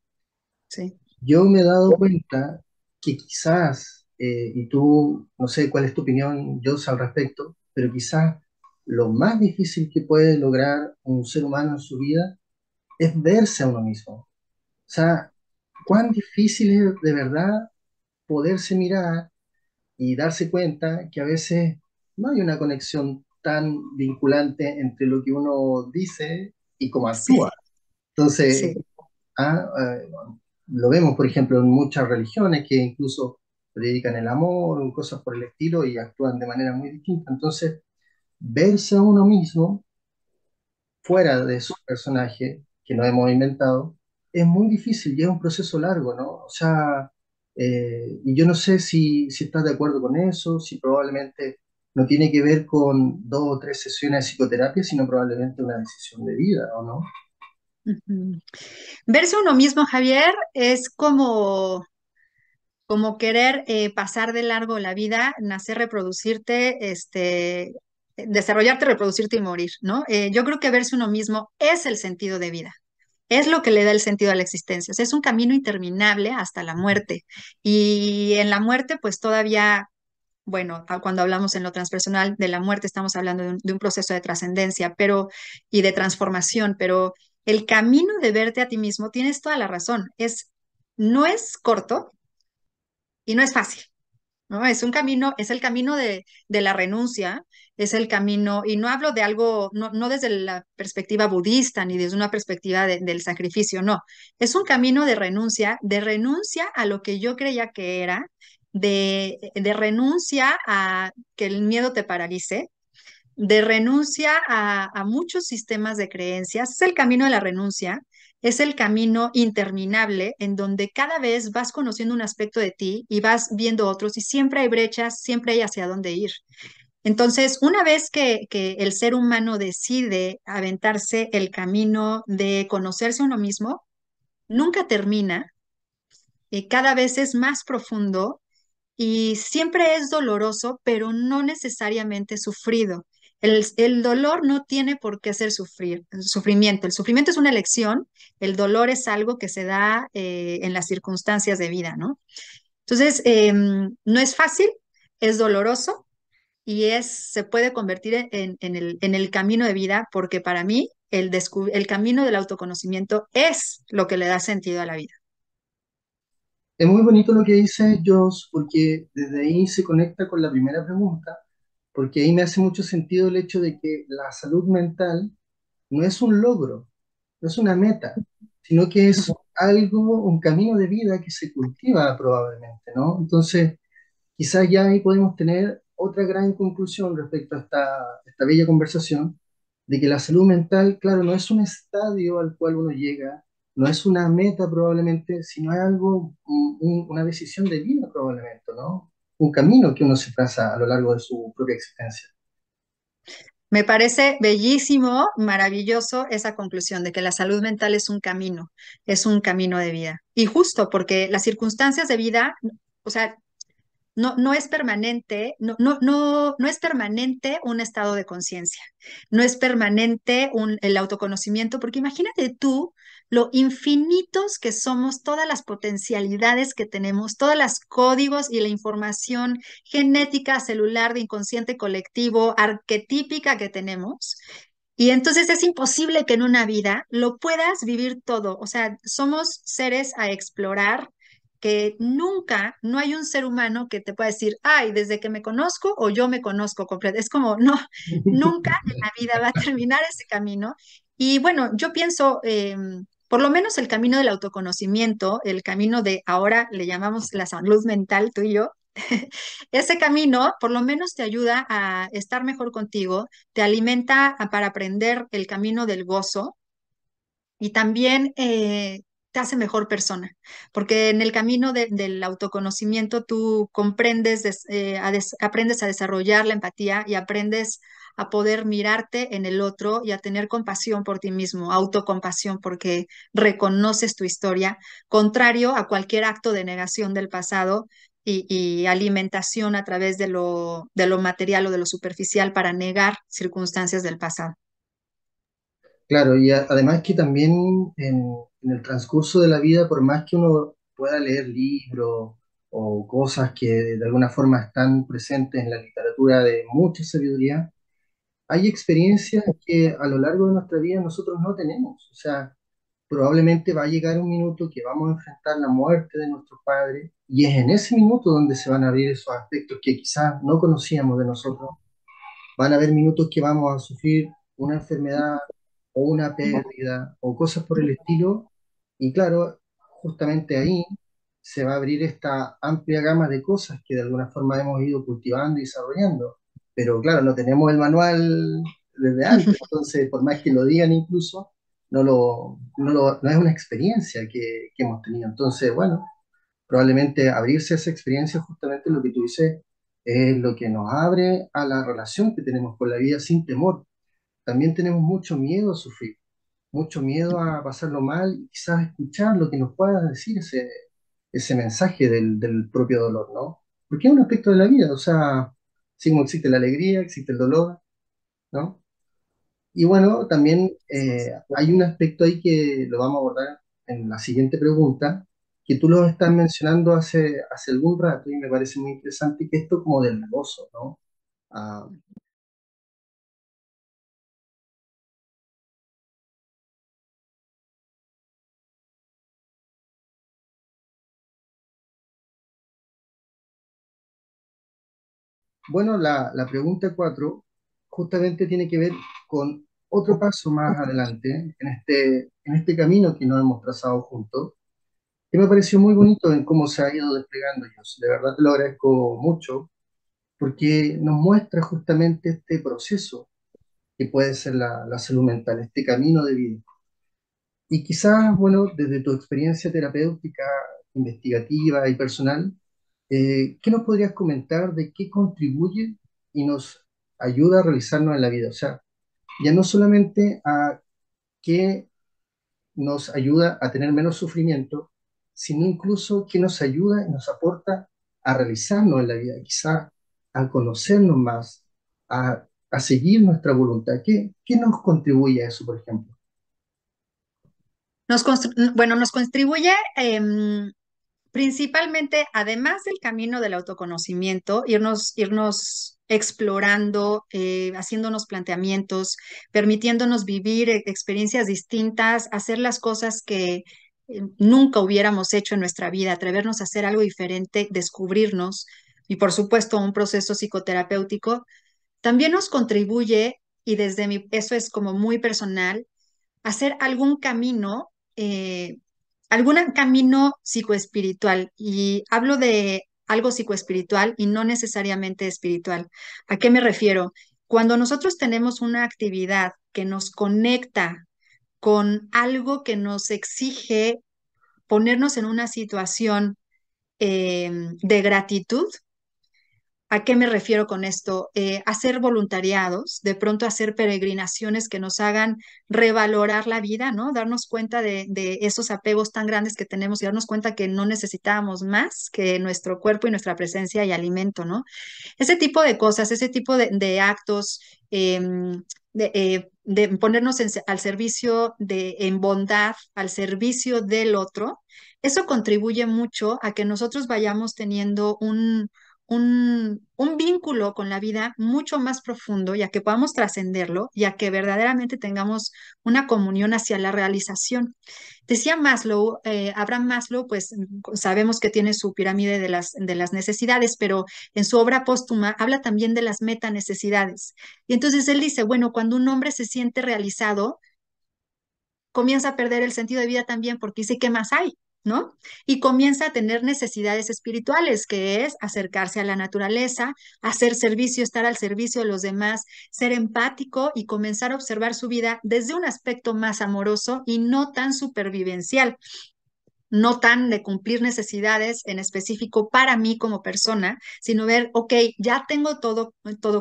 sí. Yo me he dado cuenta que quizás, y tú, no sé cuál es tu opinión, Jos, al respecto, pero quizás lo más difícil que puede lograr un ser humano en su vida es verse a uno mismo. O sea, cuán difícil es de verdad poderse mirar y darse cuenta que a veces no hay una conexión tan vinculante entre lo que uno dice y cómo actúa. Entonces, sí. Lo vemos, por ejemplo, en muchas religiones que incluso predican el amor o cosas por el estilo y actúan de manera muy distinta. Entonces, verse a uno mismo fuera de su personaje, que no hemos inventado, es muy difícil y es un proceso largo, ¿no? O sea, y yo no sé si estás de acuerdo con eso, si probablemente no tiene que ver con 2 o 3 sesiones de psicoterapia, sino probablemente una decisión de vida, ¿o no? Uh-huh. Verse uno mismo, Javier, es como querer pasar de largo la vida, nacer, reproducirte, desarrollarte, reproducirte y morir, ¿no? Yo creo que verse uno mismo es el sentido de vida. Es lo que le da el sentido a la existencia. O sea, es un camino interminable hasta la muerte. Y en la muerte, pues todavía... Bueno, cuando hablamos en lo transpersonal de la muerte, estamos hablando de un proceso de trascendencia y de transformación, pero el camino de verte a ti mismo, tienes toda la razón, no es corto y no es fácil, ¿no? Es un camino, es el camino de la renuncia, es el camino, y no hablo de algo, no desde la perspectiva budista ni desde una perspectiva del sacrificio, no. Es un camino de renuncia a lo que yo creía que era, de renuncia a que el miedo te paralice, de renuncia a muchos sistemas de creencias. Es el camino de la renuncia, es el camino interminable en donde cada vez vas conociendo un aspecto de ti y vas viendo otros, y siempre hay brechas, siempre hay hacia dónde ir. Entonces, una vez que el ser humano decide aventarse el camino de conocerse uno mismo, nunca termina, cada vez es más profundo y siempre es doloroso, pero no necesariamente sufrido. El dolor no tiene por qué ser sufrimiento. El sufrimiento es una elección, el dolor es algo que se da en las circunstancias de vida, ¿no? Entonces, no es fácil, es doloroso y se puede convertir en el camino de vida, porque para mí el camino del autoconocimiento es lo que le da sentido a la vida. Es muy bonito lo que dice Joss, porque desde ahí se conecta con la primera pregunta, porque ahí me hace mucho sentido el hecho de que la salud mental no es un logro, no es una meta, sino que es algo, un camino de vida que se cultiva probablemente, ¿no? Entonces, quizás ya ahí podemos tener otra gran conclusión respecto a esta bella conversación, de que la salud mental, claro, no es un estadio al cual uno llega, no es una meta probablemente, sino es algo, una decisión de vida probablemente, ¿no? Un camino que uno se traza a lo largo de su propia existencia. Me parece bellísimo, maravilloso esa conclusión de que la salud mental es un camino de vida. Y justo porque las circunstancias de vida, o sea, no es permanente, no es permanente un estado de conciencia, no es permanente el autoconocimiento, porque imagínate tú lo infinitos que somos, todas las potencialidades que tenemos, todos los códigos y la información genética, celular, de inconsciente colectivo, arquetípica que tenemos. Y entonces es imposible que en una vida lo puedas vivir todo. O sea, somos seres a explorar, que nunca, no hay un ser humano que te pueda decir, ay, desde que me conozco o yo me conozco completo. Es como, no, nunca en la vida va a terminar ese camino. Y bueno, yo pienso, por lo menos el camino del autoconocimiento, el camino de ahora le llamamos la salud mental, tú y yo, ese camino por lo menos te ayuda a estar mejor contigo, te alimenta para aprender el camino del gozo y también te hace mejor persona, porque en el camino del autoconocimiento tú comprendes, aprendes a desarrollar la empatía y aprendes a poder mirarte en el otro y a tener compasión por ti mismo, autocompasión, porque reconoces tu historia, contrario a cualquier acto de negación del pasado y alimentación a través de lo material o de lo superficial para negar circunstancias del pasado. Claro, y además que también en el transcurso de la vida, por más que uno pueda leer libros o cosas que de alguna forma están presentes en la literatura de mucha sabiduría, hay experiencias que a lo largo de nuestra vida nosotros no tenemos. O sea, probablemente va a llegar un minuto que vamos a enfrentar la muerte de nuestros padres, y es en ese minuto donde se van a abrir esos aspectos que quizás no conocíamos de nosotros. Van a haber minutos que vamos a sufrir una enfermedad o una pérdida, o cosas por el estilo, y claro, justamente ahí se va a abrir esta amplia gama de cosas que de alguna forma hemos ido cultivando y desarrollando, pero claro, no tenemos el manual desde antes, entonces por más que lo digan incluso, no es una experiencia que hemos tenido, entonces bueno, probablemente abrirse a esa experiencia, justamente lo que tú dices, es lo que nos abre a la relación que tenemos con la vida sin temor. También tenemos mucho miedo a sufrir, mucho miedo a pasarlo mal y quizás escuchar lo que nos pueda decir ese mensaje del propio dolor, ¿no? Porque es un aspecto de la vida, o sea, sí, como existe la alegría, existe el dolor, ¿no? Y bueno, también hay un aspecto ahí que lo vamos a abordar en la siguiente pregunta, que tú lo estás mencionando hace algún rato y me parece muy interesante, que esto como del gozo, ¿no? Bueno, la pregunta 4 justamente tiene que ver con otro paso más adelante en este camino que nos hemos trazado juntos, que me pareció muy bonito en cómo se ha ido desplegando. Yo de verdad te lo agradezco mucho, porque nos muestra justamente este proceso que puede ser la salud mental, este camino de vida. Y quizás, bueno, desde tu experiencia terapéutica, investigativa y personal, ¿qué nos podrías comentar de qué contribuye y nos ayuda a realizarnos en la vida. O sea, ya no solamente a que nos ayuda a tener menos sufrimiento, sino incluso que nos ayuda y nos aporta a realizarnos en la vida, quizá a conocernos más, a seguir nuestra voluntad. ¿Qué nos contribuye a eso, por ejemplo? Nos contribuye principalmente, además del camino del autoconocimiento, irnos explorando, haciéndonos planteamientos, permitiéndonos vivir experiencias distintas, hacer las cosas que nunca hubiéramos hecho en nuestra vida, atrevernos a hacer algo diferente, descubrirnos y, por supuesto, un proceso psicoterapéutico. También nos contribuye, y eso es como muy personal, hacer algún camino, psicoespiritual. Y hablo de algo psicoespiritual y no necesariamente espiritual. ¿A qué me refiero? Cuando nosotros tenemos una actividad que nos conecta con algo que nos exige ponernos en una situación de gratitud. ¿A qué me refiero con esto? Hacer voluntariados, de pronto hacer peregrinaciones que nos hagan revalorar la vida, ¿no? Darnos cuenta de esos apegos tan grandes que tenemos y darnos cuenta que no necesitábamos más que nuestro cuerpo y nuestra presencia y alimento, ¿no? Ese tipo de cosas, ese tipo de actos, de ponernos al servicio, en bondad, al servicio del otro, eso contribuye mucho a que nosotros vayamos teniendo un vínculo con la vida mucho más profundo, ya que podamos trascenderlo, ya que verdaderamente tengamos una comunión hacia la realización. Decía Maslow, Abraham Maslow, pues sabemos que tiene su pirámide de las necesidades, pero en su obra póstuma habla también de las metanecesidades. Y entonces él dice, bueno, cuando un hombre se siente realizado, comienza a perder el sentido de vida también, porque dice, ¿qué más hay? ¿No? Y comienza a tener necesidades espirituales, que es acercarse a la naturaleza, hacer servicio, estar al servicio de los demás, ser empático y comenzar a observar su vida desde un aspecto más amoroso y no tan supervivencial, no tan de cumplir necesidades en específico para mí como persona, sino ver, ok, ya tengo todo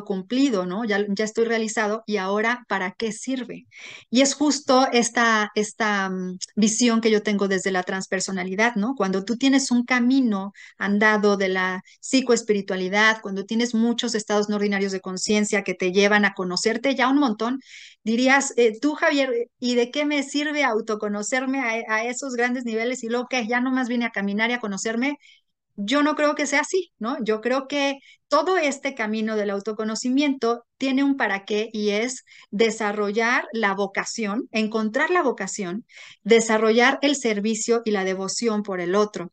cumplido, ¿no? Ya estoy realizado y ahora, ¿para qué sirve? Y es justo esta visión que yo tengo desde la transpersonalidad, ¿no? Cuando tú tienes un camino andado de la psicoespiritualidad, cuando tienes muchos estados no ordinarios de conciencia que te llevan a conocerte ya un montón, dirías, tú, Javier, ¿y de qué me sirve autoconocerme a esos grandes niveles y que ya nomás vine a caminar y a conocerme? Yo no creo que sea así, ¿no? Yo creo que todo este camino del autoconocimiento tiene un para qué, y es desarrollar la vocación, encontrar la vocación, desarrollar el servicio y la devoción por el otro.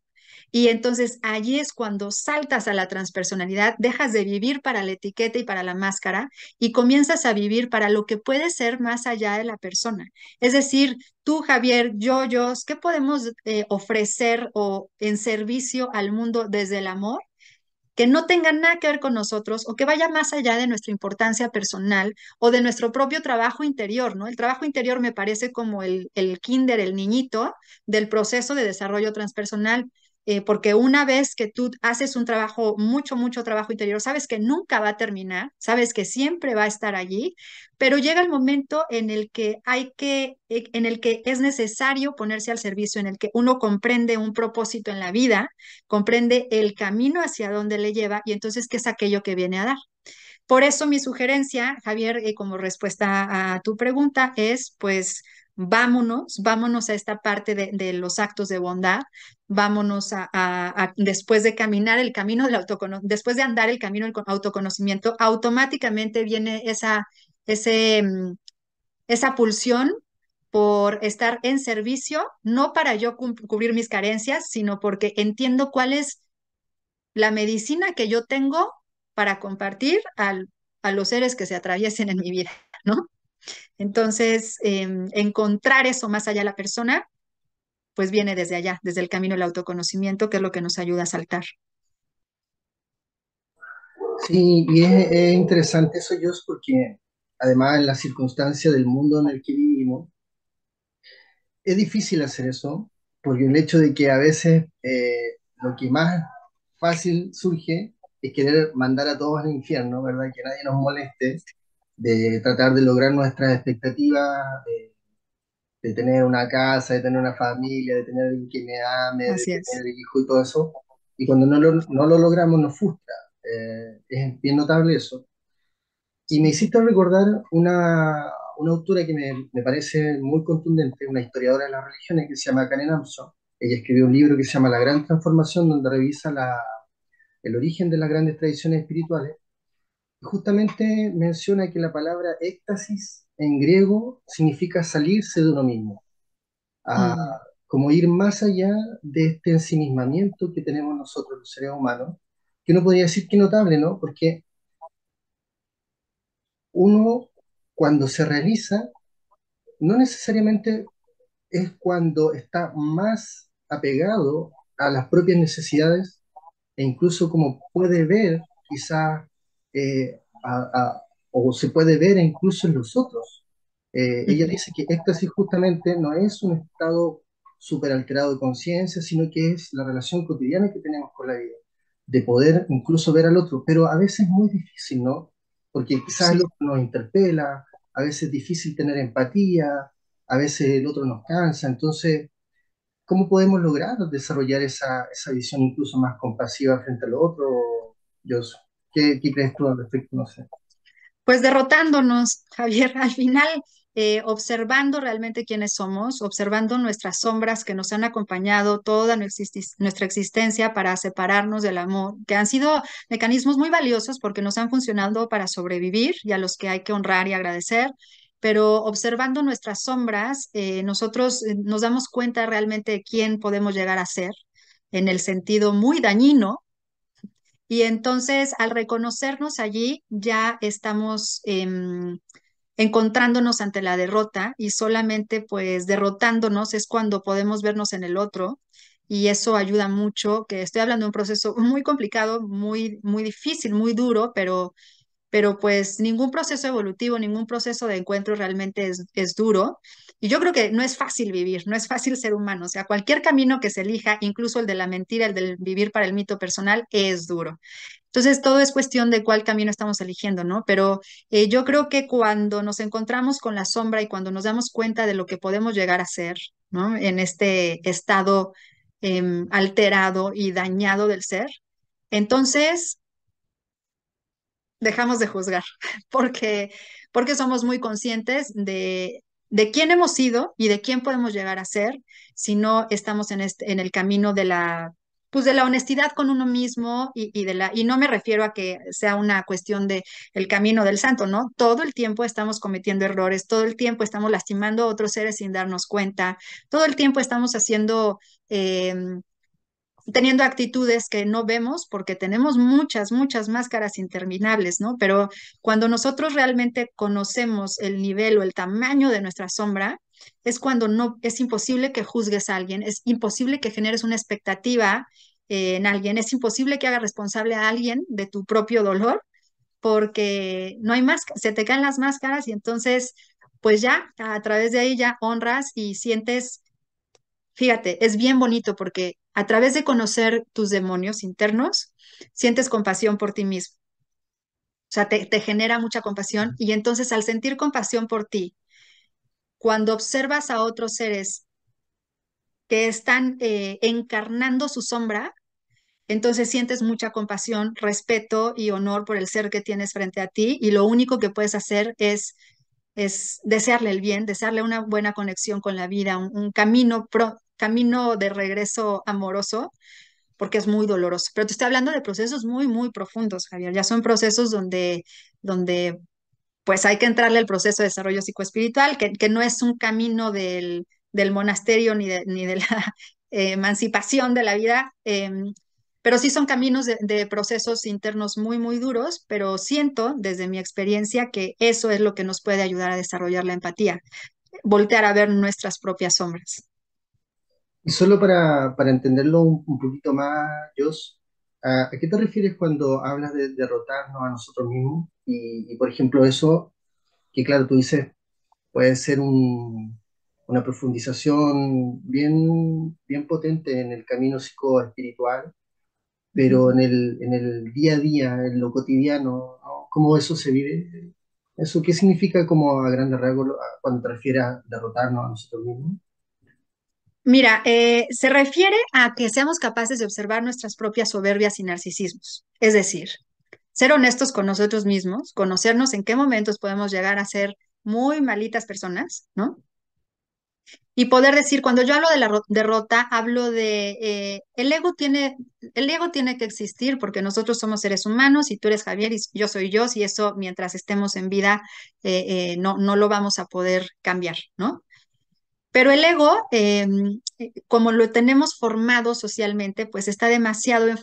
Y entonces allí es cuando saltas a la transpersonalidad, dejas de vivir para la etiqueta y para la máscara y comienzas a vivir para lo que puede ser más allá de la persona. Es decir, tú, Javier, yo, ¿qué podemos ofrecer o en servicio al mundo desde el amor? Que no tenga nada que ver con nosotros o que vaya más allá de nuestra importancia personal o de nuestro propio trabajo interior, ¿no? El trabajo interior me parece como el kinder, el niñito del proceso de desarrollo transpersonal. Porque una vez que tú haces un trabajo, mucho trabajo interior, sabes que nunca va a terminar, sabes que siempre va a estar allí, pero llega el momento en el que es necesario ponerse al servicio, en el que uno comprende un propósito en la vida, comprende el camino hacia donde le lleva y entonces qué es aquello que viene a dar. Por eso mi sugerencia, Javier, como respuesta a tu pregunta es, pues, vámonos a esta parte de los actos de bondad, vámonos después de caminar el camino del autoconocimiento, después de andar el camino del autoconocimiento, automáticamente viene esa pulsión por estar en servicio, no para yo cubrir mis carencias, sino porque entiendo cuál es la medicina que yo tengo para compartir a los seres que se atraviesen en mi vida, ¿no? Entonces, encontrar eso más allá de la persona, pues viene desde allá, desde el camino del autoconocimiento, que es lo que nos ayuda a saltar. Sí, y es interesante eso, Joss, porque además en la circunstancia del mundo en el que vivimos, es difícil hacer eso, porque el hecho de que a veces lo que más fácil surge es querer mandar a todos al infierno, ¿verdad? Que nadie nos moleste, de tratar de lograr nuestras expectativas, de tener una casa, de tener una familia, de tener quien me ame, de tener hijo y todo eso. Y cuando no lo logramos nos frustra. Es bien notable eso. Y me hiciste recordar una autora que me parece muy contundente, una historiadora de las religiones que se llama Karen Armstrong. Ella escribió un libro que se llama La Gran Transformación, donde revisa el origen de las grandes tradiciones espirituales. Y justamente menciona que la palabra éxtasis en griego significa salirse de uno mismo, como ir más allá de este ensimismamiento que tenemos nosotros los seres humanos, que uno podría decir que notable, ¿no? Porque uno, cuando se realiza, no necesariamente es cuando está más apegado a las propias necesidades, e incluso como puede ver, quizás, o se puede ver incluso en los otros. Ella dice que éxtasis justamente no es un estado súper alterado de conciencia, sino que es la relación cotidiana que tenemos con la vida, de poder incluso ver al otro, pero a veces es muy difícil, ¿no? Porque quizás el otro nos interpela, a veces es difícil tener empatía, a veces el otro nos cansa. Entonces, ¿cómo podemos lograr desarrollar esa visión incluso más compasiva frente al otro? Jocelyn, ¿qué crees tú al respecto? No sé. Pues derrotándonos, Javier, al final, observando realmente quiénes somos, observando nuestras sombras que nos han acompañado toda nuestra existencia para separarnos del amor, que han sido mecanismos muy valiosos porque nos han funcionado para sobrevivir y a los que hay que honrar y agradecer. Pero observando nuestras sombras, nosotros nos damos cuenta realmente de quién podemos llegar a ser, en el sentido muy dañino, y entonces al reconocernos allí ya estamos encontrándonos ante la derrota, y solamente pues derrotándonos es cuando podemos vernos en el otro, y eso ayuda mucho, que estoy hablando de un proceso muy complicado, muy, muy difícil, muy duro, pero pues ningún proceso evolutivo, ningún proceso de encuentro realmente es duro. Y yo creo que no es fácil vivir, no es fácil ser humano. O sea, cualquier camino que se elija, incluso el de la mentira, el del vivir para el mito personal, es duro. Entonces, todo es cuestión de cuál camino estamos eligiendo, ¿no? Pero yo creo que cuando nos encontramos con la sombra y cuando nos damos cuenta de lo que podemos llegar a ser, ¿no?, en este estado alterado y dañado del ser, entonces dejamos de juzgar, porque somos muy conscientes de quién hemos sido y de quién podemos llegar a ser si no estamos en el camino de la honestidad con uno mismo, y no me refiero a que sea una cuestión de el camino del santo, ¿no? Todo el tiempo estamos cometiendo errores, todo el tiempo estamos lastimando a otros seres sin darnos cuenta, todo el tiempo estamos haciendo teniendo actitudes que no vemos porque tenemos muchas, muchas máscaras interminables, ¿no? Pero cuando nosotros realmente conocemos el nivel o el tamaño de nuestra sombra, es cuando no, es imposible que juzgues a alguien, es imposible que generes una expectativa en alguien, es imposible que hagas responsable a alguien de tu propio dolor, porque no hay máscaras, se te caen las máscaras, y entonces pues ya a través de ahí ya honras y sientes. Fíjate, es bien bonito porque a través de conocer tus demonios internos, sientes compasión por ti mismo. O sea, te genera mucha compasión, y entonces al sentir compasión por ti, cuando observas a otros seres que están encarnando su sombra, entonces sientes mucha compasión, respeto y honor por el ser que tienes frente a ti, y lo único que puedes hacer es desearle el bien, desearle una buena conexión con la vida, un camino de regreso amoroso, porque es muy doloroso. Pero te estoy hablando de procesos muy, muy profundos, Javier. Ya son procesos donde pues hay que entrarle al proceso de desarrollo psicoespiritual, que no es un camino del monasterio ni de la emancipación de la vida, pero sí son caminos de procesos internos muy, muy duros, pero siento desde mi experiencia que eso es lo que nos puede ayudar a desarrollar la empatía, voltear a ver nuestras propias sombras. Y solo para entenderlo un poquito más, Jos, ¿a qué te refieres cuando hablas de derrotarnos a nosotros mismos? Y por ejemplo, eso, que claro, tú dices, puede ser una profundización bien, bien potente en el camino psicoespiritual, pero en el día a día, en lo cotidiano, ¿cómo eso se vive? ¿Eso qué significa como a grandes rasgos cuando te refieres a derrotarnos a nosotros mismos? Mira, se refiere a que seamos capaces de observar nuestras propias soberbias y narcisismos. Es decir, ser honestos con nosotros mismos, conocernos en qué momentos podemos llegar a ser muy malitas personas, ¿no? Y poder decir, cuando yo hablo de la derrota, hablo de el ego tiene que existir porque nosotros somos seres humanos y tú eres Javier y yo soy yo, y eso mientras estemos en vida no lo vamos a poder cambiar, ¿no? Pero el ego, como lo tenemos formado socialmente, pues está demasiado en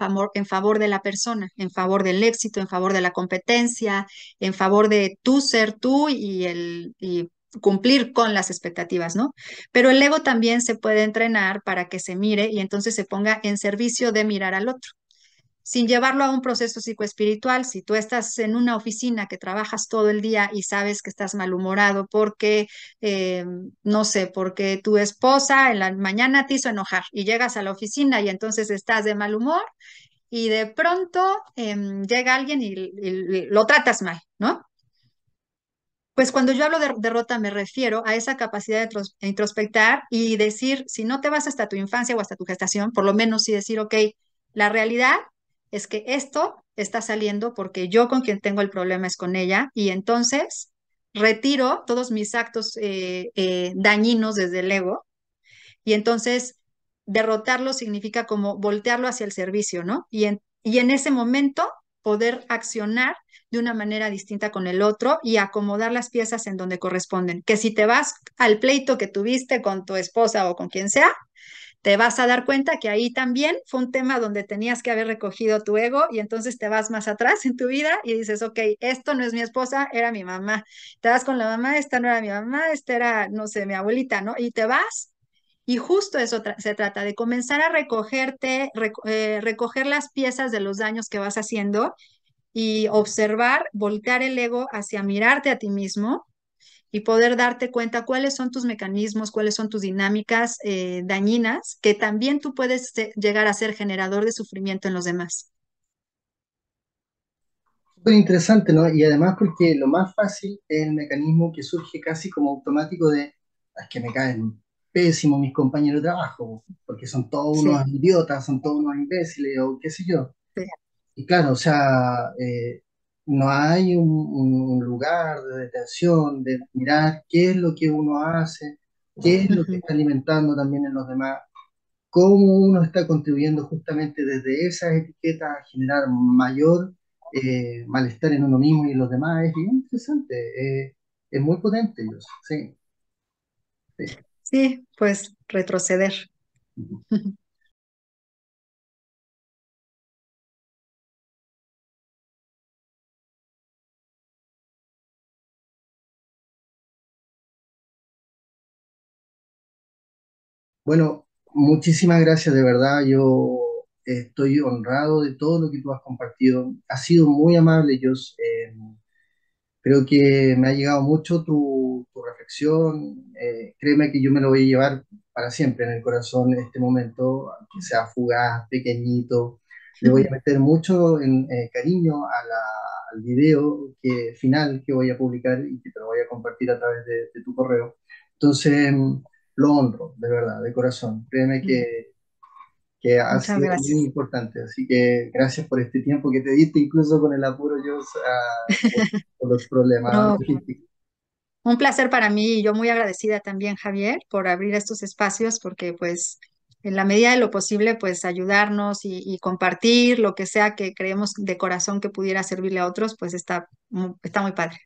favor de la persona, en favor del éxito, en favor de la competencia, en favor de tú ser tú y cumplir con las expectativas, ¿no? Pero el ego también se puede entrenar para que se mire y entonces se ponga en servicio de mirar al otro, sin llevarlo a un proceso psicoespiritual. Si tú estás en una oficina que trabajas todo el día y sabes que estás malhumorado porque, no sé, porque tu esposa en la mañana te hizo enojar y llegas a la oficina y entonces estás de mal humor y de pronto llega alguien y lo tratas mal, ¿no? Pues cuando yo hablo de derrota me refiero a esa capacidad de introspectar y decir, si no te vas hasta tu infancia o hasta tu gestación, por lo menos sí decir, ok, la realidad es que esto está saliendo porque yo con quien tengo el problema es con ella y entonces retiro todos mis actos dañinos desde el ego y entonces derrotarlo significa como voltearlo hacia el servicio, ¿no? Y en ese momento poder accionar de una manera distinta con el otro y acomodar las piezas en donde corresponden. Que si te vas al pleito que tuviste con tu esposa o con quien sea, te vas a dar cuenta que ahí también fue un tema donde tenías que haber recogido tu ego y entonces te vas más atrás en tu vida y dices, ok, esto no es mi esposa, era mi mamá. Te vas con la mamá, esta no era mi mamá, esta era, no sé, mi abuelita, ¿no? Y te vas y justo eso se trata de comenzar a recogerte, recoger las piezas de los daños que vas haciendo y observar, voltear el ego hacia mirarte a ti mismo y poder darte cuenta cuáles son tus mecanismos, cuáles son tus dinámicas dañinas, que también tú puedes llegar a ser generador de sufrimiento en los demás. Súper interesante, ¿no? Y además porque lo más fácil es el mecanismo que surge casi como automático de, es que me caen pésimo mis compañeros de trabajo, porque son todos unos idiotas, son todos unos imbéciles, o qué sé yo. Sí. Y claro, o sea... no hay un lugar de detención, de mirar qué es lo que uno hace, qué es lo que está alimentando también en los demás, cómo uno está contribuyendo justamente desde esas etiquetas a generar mayor malestar en uno mismo y en los demás. Es bien interesante, es muy potente, yo sé. Sí. Sí. Sí, pues retroceder. Bueno, muchísimas gracias, de verdad, yo estoy honrado de todo lo que tú has compartido. Has sido muy amable, yo creo que me ha llegado mucho tu reflexión. Créeme que yo me lo voy a llevar para siempre en el corazón en este momento, aunque sea fugaz, pequeñito. Le voy a meter mucho cariño al video final que voy a publicar y que te lo voy a compartir a través de tu correo. Entonces... lo honro, de verdad, de corazón. Créeme que ha sido muy importante. Así que gracias por este tiempo que te diste, incluso con el apuro yo por los problemas. No, un placer para mí y yo muy agradecida también, Javier, por abrir estos espacios porque pues en la medida de lo posible pues ayudarnos y compartir lo que sea que creemos de corazón que pudiera servirle a otros pues está muy padre.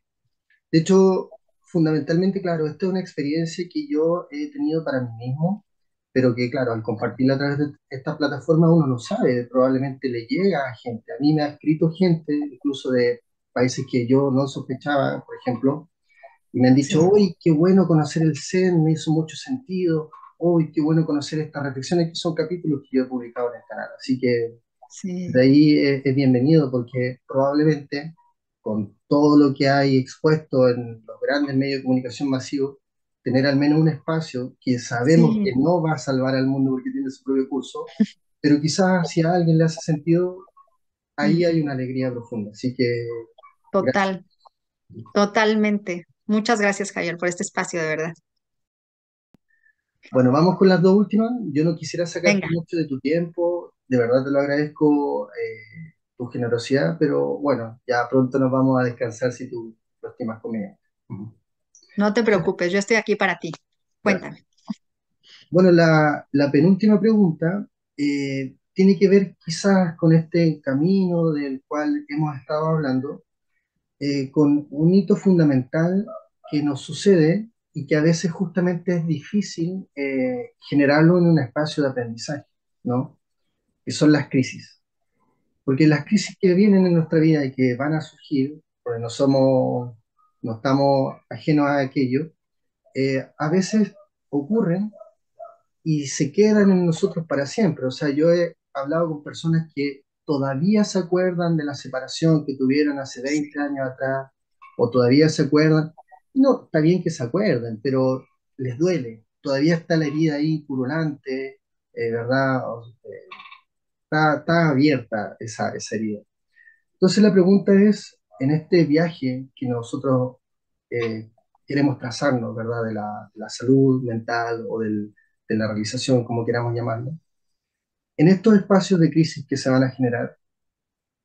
De hecho... fundamentalmente, claro, esta es una experiencia que yo he tenido para mí mismo, pero que, claro, al compartirla a través de esta plataforma uno no sabe, probablemente le llega a gente. A mí me ha escrito gente, incluso de países que yo no sospechaba, por ejemplo, y me han dicho, uy, qué bueno conocer el Zen, me hizo mucho sentido, uy, qué bueno conocer estas reflexiones, que son capítulos que yo he publicado en el canal. Así que de ahí es bienvenido, porque probablemente... con todo lo que hay expuesto en los grandes medios de comunicación masivos, tener al menos un espacio que sabemos que no va a salvar al mundo porque tiene su propio curso, pero quizás si a alguien le hace sentido, ahí hay una alegría profunda. Así que... Total, gracias. Totalmente. Muchas gracias, Javier, por este espacio, de verdad. Bueno, vamos con las dos últimas. Yo no quisiera sacar mucho de tu tiempo, de verdad te lo agradezco, tu generosidad, pero bueno, ya pronto nos vamos a descansar si tú lo estimas conmigo. No te preocupes, yo estoy aquí para ti. Cuéntame. Bueno, la penúltima pregunta tiene que ver quizás con este camino del cual hemos estado hablando, con un hito fundamental que nos sucede y que a veces justamente es difícil generarlo en un espacio de aprendizaje, ¿no? Que son las crisis. Porque las crisis que vienen en nuestra vida y que van a surgir, porque no estamos ajenos a aquello, a veces ocurren y se quedan en nosotros para siempre. O sea, yo he hablado con personas que todavía se acuerdan de la separación que tuvieron hace 20 años atrás, o todavía se acuerdan. No, está bien que se acuerden, pero les duele. Todavía está la herida ahí, purulante, ¿verdad? Está abierta esa herida. Entonces la pregunta es, en este viaje que nosotros queremos trazarnos, ¿verdad? De la salud mental o de la realización, como queramos llamarlo. En estos espacios de crisis que se van a generar,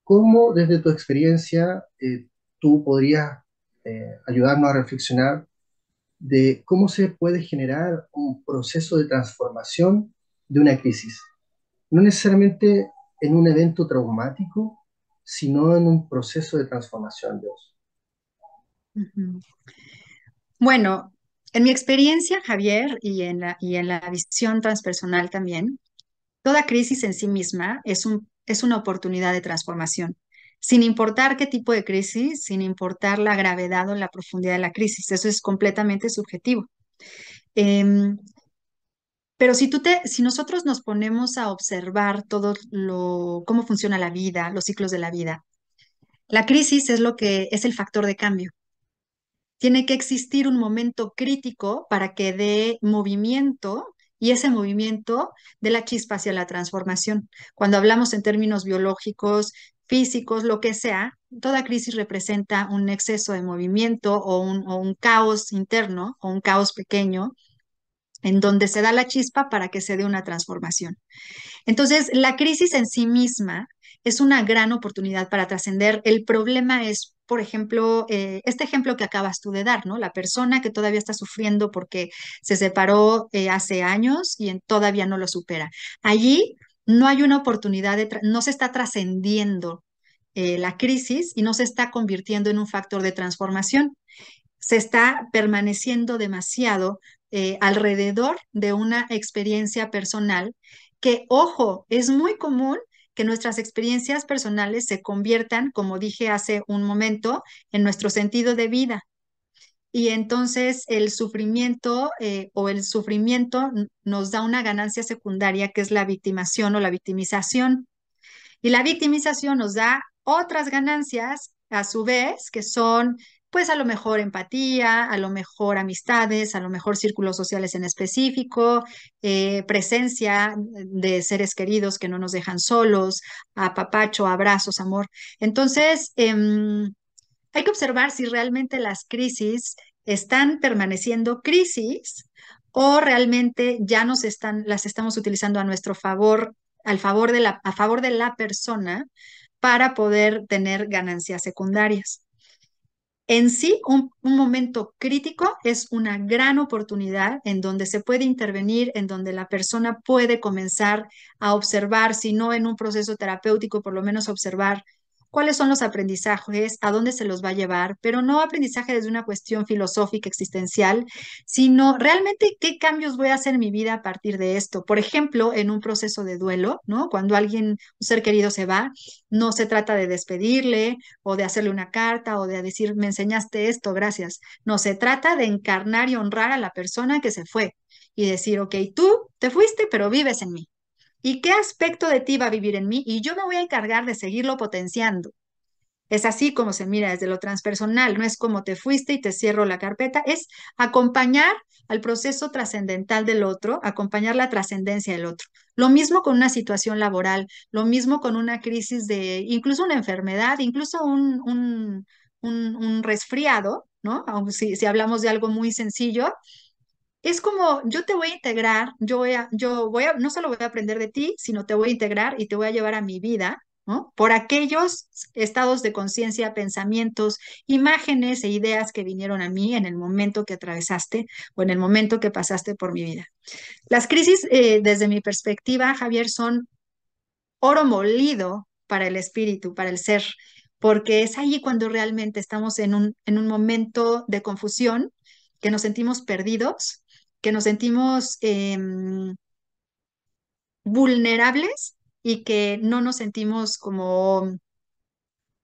¿cómo desde tu experiencia tú podrías ayudarnos a reflexionar de cómo se puede generar un proceso de transformación de una crisis? No necesariamente en un evento traumático, sino en un proceso de transformación de eso. Bueno, en mi experiencia, Javier, y en la visión transpersonal también, toda crisis en sí misma es una oportunidad de transformación. Sin importar qué tipo de crisis, sin importar la gravedad o la profundidad de la crisis. Eso es completamente subjetivo. Pero si nosotros nos ponemos a observar cómo funciona la vida, los ciclos de la vida, la crisis es lo que es el factor de cambio. Tiene que existir un momento crítico para que dé movimiento, y ese movimiento de la chispa hacia la transformación. Cuando hablamos en términos biológicos, físicos, lo que sea, toda crisis representa un exceso de movimiento o un caos interno o un caos pequeño en donde se da la chispa para que se dé una transformación. Entonces, la crisis en sí misma es una gran oportunidad para trascender. El problema es, por ejemplo, este ejemplo que acabas tú de dar, ¿no? La persona que todavía está sufriendo porque se separó hace años y todavía no lo supera. Allí no hay una oportunidad, no se está trascendiendo la crisis y no se está convirtiendo en un factor de transformación. Se está permaneciendo demasiado alrededor de una experiencia personal que, ojo, es muy común que nuestras experiencias personales se conviertan, como dije hace un momento, en nuestro sentido de vida. Y entonces el sufrimiento nos da una ganancia secundaria que es la victimación o la victimización. Y la victimización nos da otras ganancias a su vez que son pues a lo mejor empatía, a lo mejor amistades, a lo mejor círculos sociales en específico, presencia de seres queridos que no nos dejan solos, apapacho, abrazos, amor. Entonces hay que observar si realmente las crisis están permaneciendo crisis o realmente ya las estamos utilizando a nuestro favor, a favor de la persona para poder tener ganancias secundarias. En sí, un momento crítico es una gran oportunidad en donde se puede intervenir, en donde la persona puede comenzar a observar, si no en un proceso terapéutico, por lo menos observar cuáles son los aprendizajes, a dónde se los va a llevar, pero no aprendizaje desde una cuestión filosófica existencial, sino realmente qué cambios voy a hacer en mi vida a partir de esto. Por ejemplo, en un proceso de duelo, ¿no? Cuando un ser querido se va, no se trata de despedirle o de hacerle una carta o de decir, me enseñaste esto, gracias. No, se trata de encarnar y honrar a la persona que se fue y decir, ok, tú te fuiste, pero vives en mí. ¿Y qué aspecto de ti va a vivir en mí? Y yo me voy a encargar de seguirlo potenciando. Es así como se mira desde lo transpersonal, no es como te fuiste y te cierro la carpeta, es acompañar al proceso trascendental del otro, acompañar la trascendencia del otro. Lo mismo con una situación laboral, lo mismo con una crisis de incluso una enfermedad, incluso un resfriado, ¿no? Aunque si hablamos de algo muy sencillo, es como yo te voy a integrar, yo voy a, no solo voy a aprender de ti, sino te voy a integrar y te voy a llevar a mi vida, ¿no? Por aquellos estados de conciencia, pensamientos, imágenes e ideas que vinieron a mí en el momento que atravesaste o en el momento que pasaste por mi vida. Las crisis, desde mi perspectiva, Javier, son oro molido para el espíritu, para el ser, porque es allí cuando realmente estamos en un momento de confusión, que nos sentimos perdidos, que nos sentimos vulnerables, y que no nos sentimos como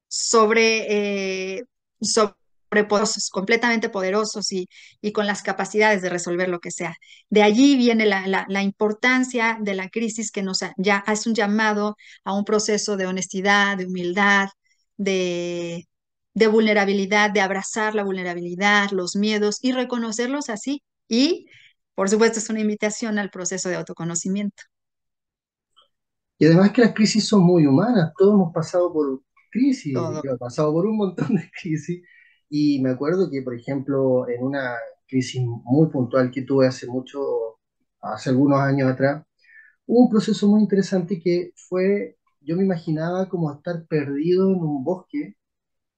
sobrepoderosos, completamente poderosos y con las capacidades de resolver lo que sea. De allí viene la importancia de la crisis, que nos ya es un llamado a un proceso de honestidad, de humildad, de vulnerabilidad, de abrazar la vulnerabilidad, los miedos y reconocerlos así. Y, por supuesto, es una invitación al proceso de autoconocimiento. Y además que las crisis son muy humanas, todos hemos pasado por crisis, yo he pasado por un montón de crisis, y me acuerdo que, por ejemplo, en una crisis muy puntual que tuve hace algunos años atrás, hubo un proceso muy interesante que fue, yo me imaginaba como estar perdido en un bosque,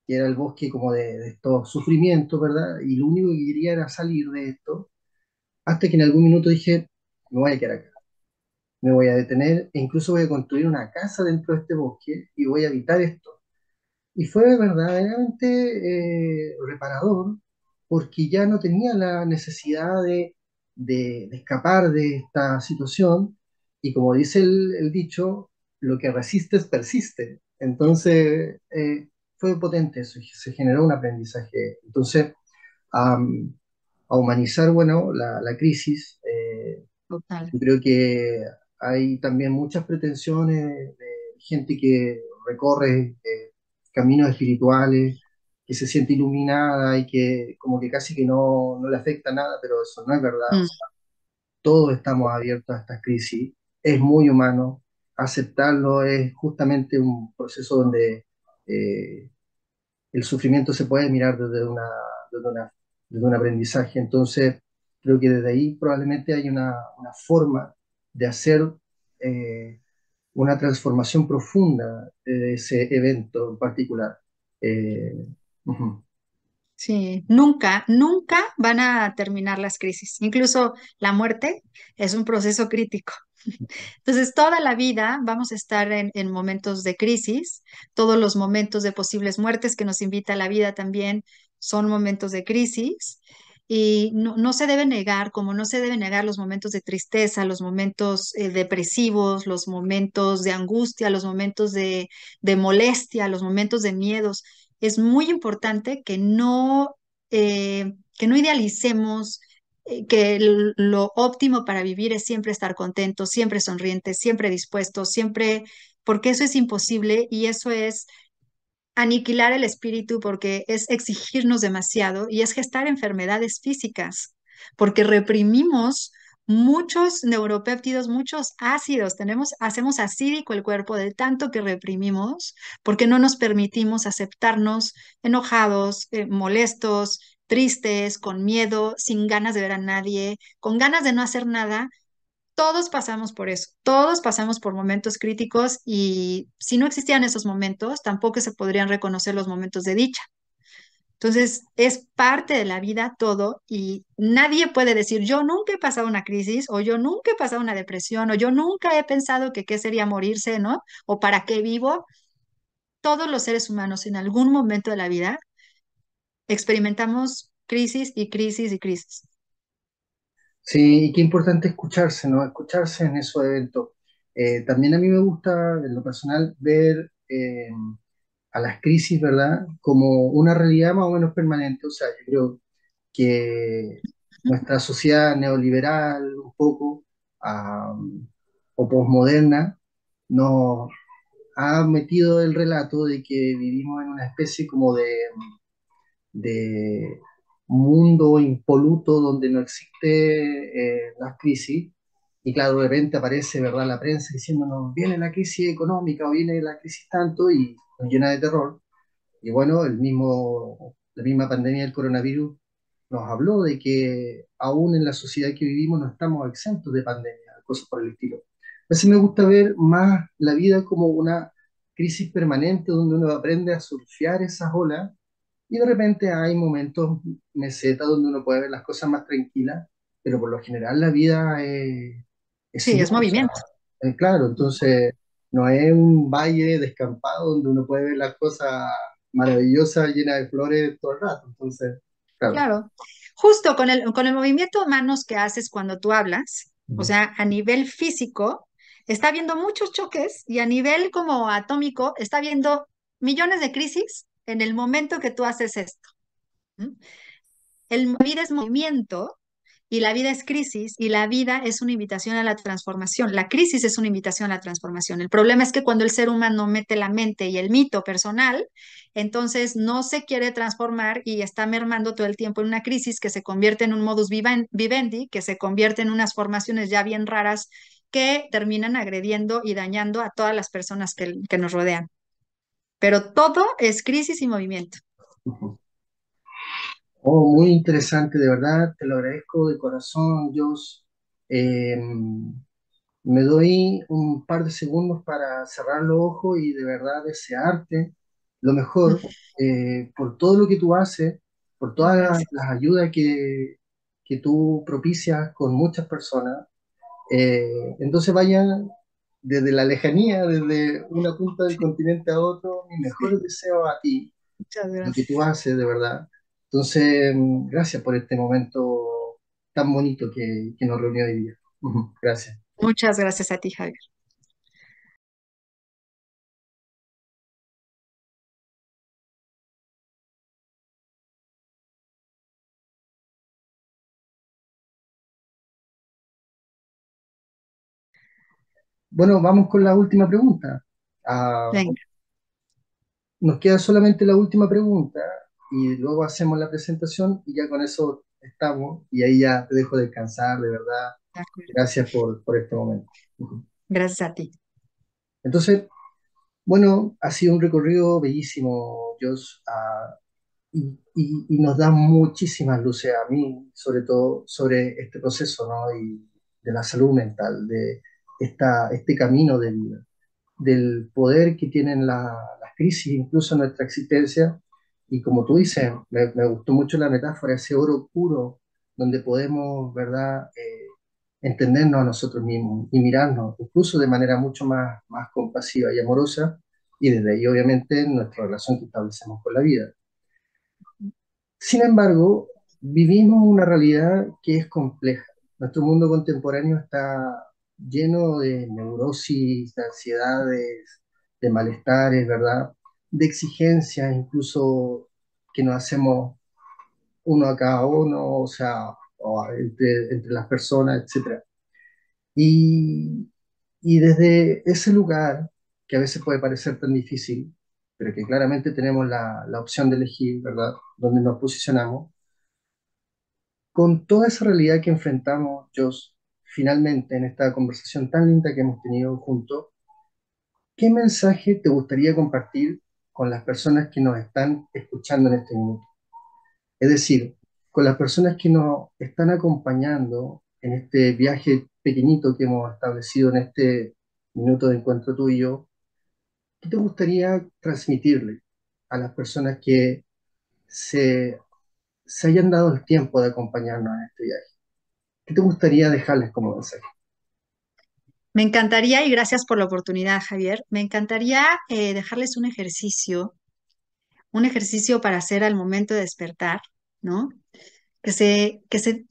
que era el bosque como de estos sufrimientos, ¿verdad? Y lo único que quería era salir de esto, hasta que en algún minuto dije, me voy a quedar acá. Me voy a detener e incluso voy a construir una casa dentro de este bosque y voy a habitar esto. Y fue verdaderamente reparador, porque ya no tenía la necesidad de escapar de esta situación, y como dice el dicho, lo que resistes persiste. Entonces fue potente eso, se generó un aprendizaje. Entonces, a humanizar, bueno, la crisis, total. Yo creo que hay también muchas pretensiones de gente que recorre caminos espirituales, que se siente iluminada y que como que casi que no le afecta nada, pero eso no es verdad. O sea, todos estamos abiertos a estas crisis, es muy humano, aceptarlo es justamente un proceso donde el sufrimiento se puede mirar desde un aprendizaje. Entonces creo que desde ahí probablemente hay una forma de hacer una transformación profunda de ese evento en particular. Sí, nunca van a terminar las crisis. Incluso la muerte es un proceso crítico. Entonces, toda la vida vamos a estar en momentos de crisis, todos los momentos de posibles muertes que nos invita la vida también son momentos de crisis. Y no se debe negar, como no se debe negar los momentos de tristeza, los momentos depresivos, los momentos de angustia, los momentos de molestia, los momentos de miedos. Es muy importante que no idealicemos que lo óptimo para vivir es siempre estar contento, siempre sonriente, siempre dispuesto, siempre, porque eso es imposible y eso es aniquilar el espíritu, porque es exigirnos demasiado y es gestar enfermedades físicas, porque reprimimos muchos neuropéptidos, muchos ácidos, hacemos acídico el cuerpo de tanto que reprimimos, porque no nos permitimos aceptarnos enojados, molestos, tristes, con miedo, sin ganas de ver a nadie, con ganas de no hacer nada. Todos pasamos por eso, todos pasamos por momentos críticos, y si no existían esos momentos, tampoco se podrían reconocer los momentos de dicha. Entonces, es parte de la vida todo, y nadie puede decir, yo nunca he pasado una crisis, o yo nunca he pasado una depresión, o yo nunca he pensado que qué sería morirse, ¿no? O para qué vivo. Todos los seres humanos en algún momento de la vida experimentamos crisis y crisis y crisis. Sí, y qué importante escucharse, ¿no? Escucharse en esos eventos. También a mí me gusta, en lo personal, ver a las crisis, ¿verdad?, como una realidad más o menos permanente. O sea, yo creo que nuestra sociedad neoliberal, un poco, o posmoderna, nos ha metido el relato de que vivimos en una especie como de mundo impoluto donde no existe las crisis, y claro, de repente aparece, ¿verdad?, la prensa diciéndonos, viene la crisis económica o viene la crisis tanto, y nos llena de terror. Y bueno, la misma pandemia del coronavirus nos habló de que aún en la sociedad que vivimos no estamos exentos de pandemia, cosas por el estilo. A veces me gusta ver más la vida como una crisis permanente donde uno aprende a surfear esas olas, y de repente hay momentos, mesetas, donde uno puede ver las cosas más tranquilas, pero por lo general la vida es movimiento. Claro, entonces no es un valle descampado donde uno puede ver las cosas maravillosas, llenas de flores todo el rato. Entonces, claro. Justo con el movimiento de manos que haces cuando tú hablas, o sea, a nivel físico, está habiendo muchos choques, y a nivel como atómico está habiendo millones de crisis en el momento que tú haces esto. La vida es movimiento, y la vida es crisis, y la vida es una invitación a la transformación. La crisis es una invitación a la transformación. El problema es que cuando el ser humano mete la mente y el mito personal, entonces no se quiere transformar y está mermando todo el tiempo en una crisis que se convierte en un modus vivendi, que se convierte en unas formaciones ya bien raras que terminan agrediendo y dañando a todas las personas que nos rodean. Pero todo es crisis y movimiento. Oh, muy interesante, de verdad, te lo agradezco de corazón, Dios. Me doy un par de segundos para cerrar los ojos y de verdad desearte lo mejor por todo lo que tú haces, por todas las ayudas que tú propicias con muchas personas. Entonces vayan desde la lejanía, desde una punta del continente a otro, mis mejores deseos a ti, lo que tú haces, de verdad. Entonces, gracias por este momento tan bonito que nos reunió hoy día. Gracias. Muchas gracias a ti, Javier. Bueno, vamos con la última pregunta. Venga. Nos queda solamente la última pregunta y luego hacemos la presentación y ya con eso estamos, y ahí ya te dejo descansar, de verdad. Gracias por este momento. Gracias a ti. Entonces, bueno, ha sido un recorrido bellísimo, Joss, y nos da muchísimas luces a mí, sobre todo sobre este proceso, ¿no?, y de la salud mental, de este camino de vida, del poder que tienen las crisis, incluso nuestra existencia. Y como tú dices, me gustó mucho la metáfora, ese oro puro, donde podemos, ¿verdad?, entendernos a nosotros mismos y mirarnos, incluso de manera mucho más compasiva y amorosa, y desde ahí, obviamente, nuestra relación que establecemos con la vida. Sin embargo, vivimos una realidad que es compleja. Nuestro mundo contemporáneo está lleno de neurosis, de ansiedades, de malestares, ¿verdad?, de exigencias, incluso que nos hacemos uno a cada uno, o sea, entre las personas, etc. Y desde ese lugar, que a veces puede parecer tan difícil, pero que claramente tenemos la opción de elegir, ¿verdad?, donde nos posicionamos, con toda esa realidad que enfrentamos, yo finalmente, en esta conversación tan linda que hemos tenido juntos, ¿qué mensaje te gustaría compartir con las personas que nos están escuchando en este minuto? Es decir, con las personas que nos están acompañando en este viaje pequeñito que hemos establecido en este minuto de encuentro tú y yo, ¿qué te gustaría transmitirle a las personas que se hayan dado el tiempo de acompañarnos en este viaje? ¿Qué te gustaría dejarles como mensaje? Me encantaría, y gracias por la oportunidad, Javier, me encantaría dejarles un ejercicio para hacer al momento de despertar, ¿no? Que se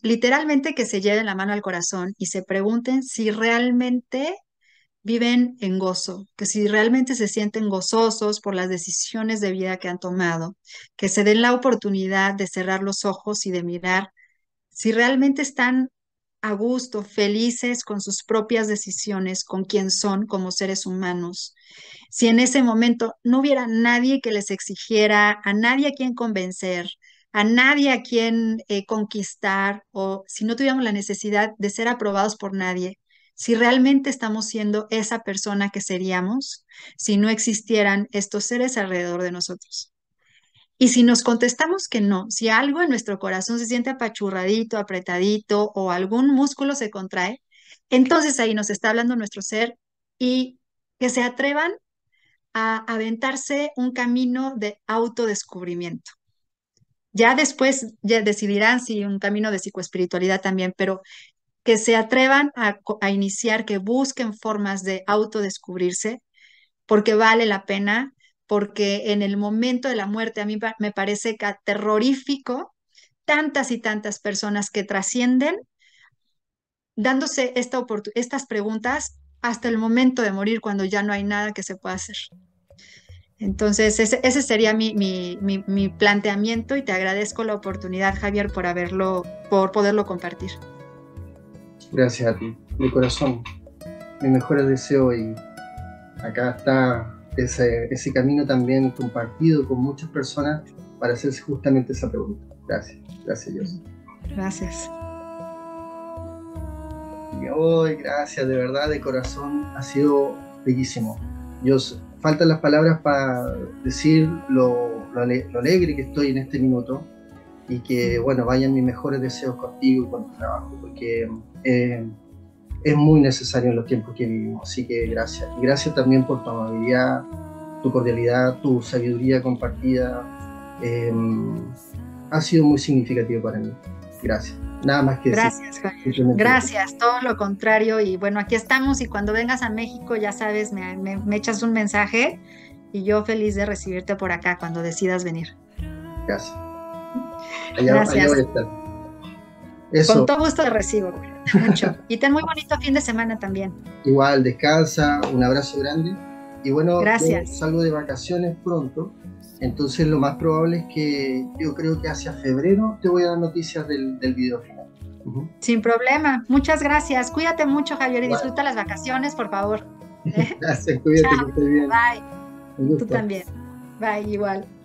literalmente que se lleven la mano al corazón y se pregunten si realmente viven en gozo, que si realmente se sienten gozosos por las decisiones de vida que han tomado, que se den la oportunidad de cerrar los ojos y de mirar si realmente están a gusto, felices con sus propias decisiones, con quién son como seres humanos. Si en ese momento no hubiera nadie que les exigiera, a nadie a quien convencer, a nadie a quien conquistar, o si no tuviéramos la necesidad de ser aprobados por nadie, si realmente estamos siendo esa persona que seríamos si no existieran estos seres alrededor de nosotros. Y si nos contestamos que no, si algo en nuestro corazón se siente apachurradito, apretadito o algún músculo se contrae, entonces ahí nos está hablando nuestro ser, y que se atrevan a aventarse un camino de autodescubrimiento. Ya después ya decidirán si un camino de psicoespiritualidad también, pero que se atrevan a iniciar, que busquen formas de autodescubrirse, porque vale la pena. Porque en el momento de la muerte a mí me parece terrorífico tantas y tantas personas que trascienden dándose estas preguntas hasta el momento de morir, cuando ya no hay nada que se pueda hacer. Entonces ese sería mi planteamiento, y te agradezco la oportunidad, Javier, por poderlo compartir. Gracias a ti, mi corazón, mi mejor deseo, y acá está ese camino también compartido con muchas personas para hacerse justamente esa pregunta. Gracias, gracias Dios. Gracias. Y hoy, gracias de verdad, de corazón, ha sido bellísimo. Dios, faltan las palabras para decir lo alegre que estoy en este minuto, y que, bueno, vayan mis mejores deseos contigo y con tu trabajo, porque es muy necesario en los tiempos que vivimos, así que gracias. Y gracias también por tu amabilidad, tu cordialidad, tu sabiduría compartida. Ha sido muy significativo para mí. Gracias. Nada más que gracias, decir. Gracias, todo lo contrario. Y bueno, aquí estamos, y cuando vengas a México, ya sabes, me echas un mensaje, y yo feliz de recibirte por acá cuando decidas venir. Gracias. Allá voy a estar. Eso. Con todo gusto te recibo, mucho. Y ten muy bonito fin de semana también. Igual, descansa, un abrazo grande. Y bueno, salgo de vacaciones pronto, entonces lo más probable es que yo creo que hacia febrero te voy a dar noticias del video final. Sin problema, muchas gracias. Cuídate mucho, Javier, y disfruta las vacaciones, por favor. Gracias, cuídate, que estés bien. Bye. Tú también. Bye, igual.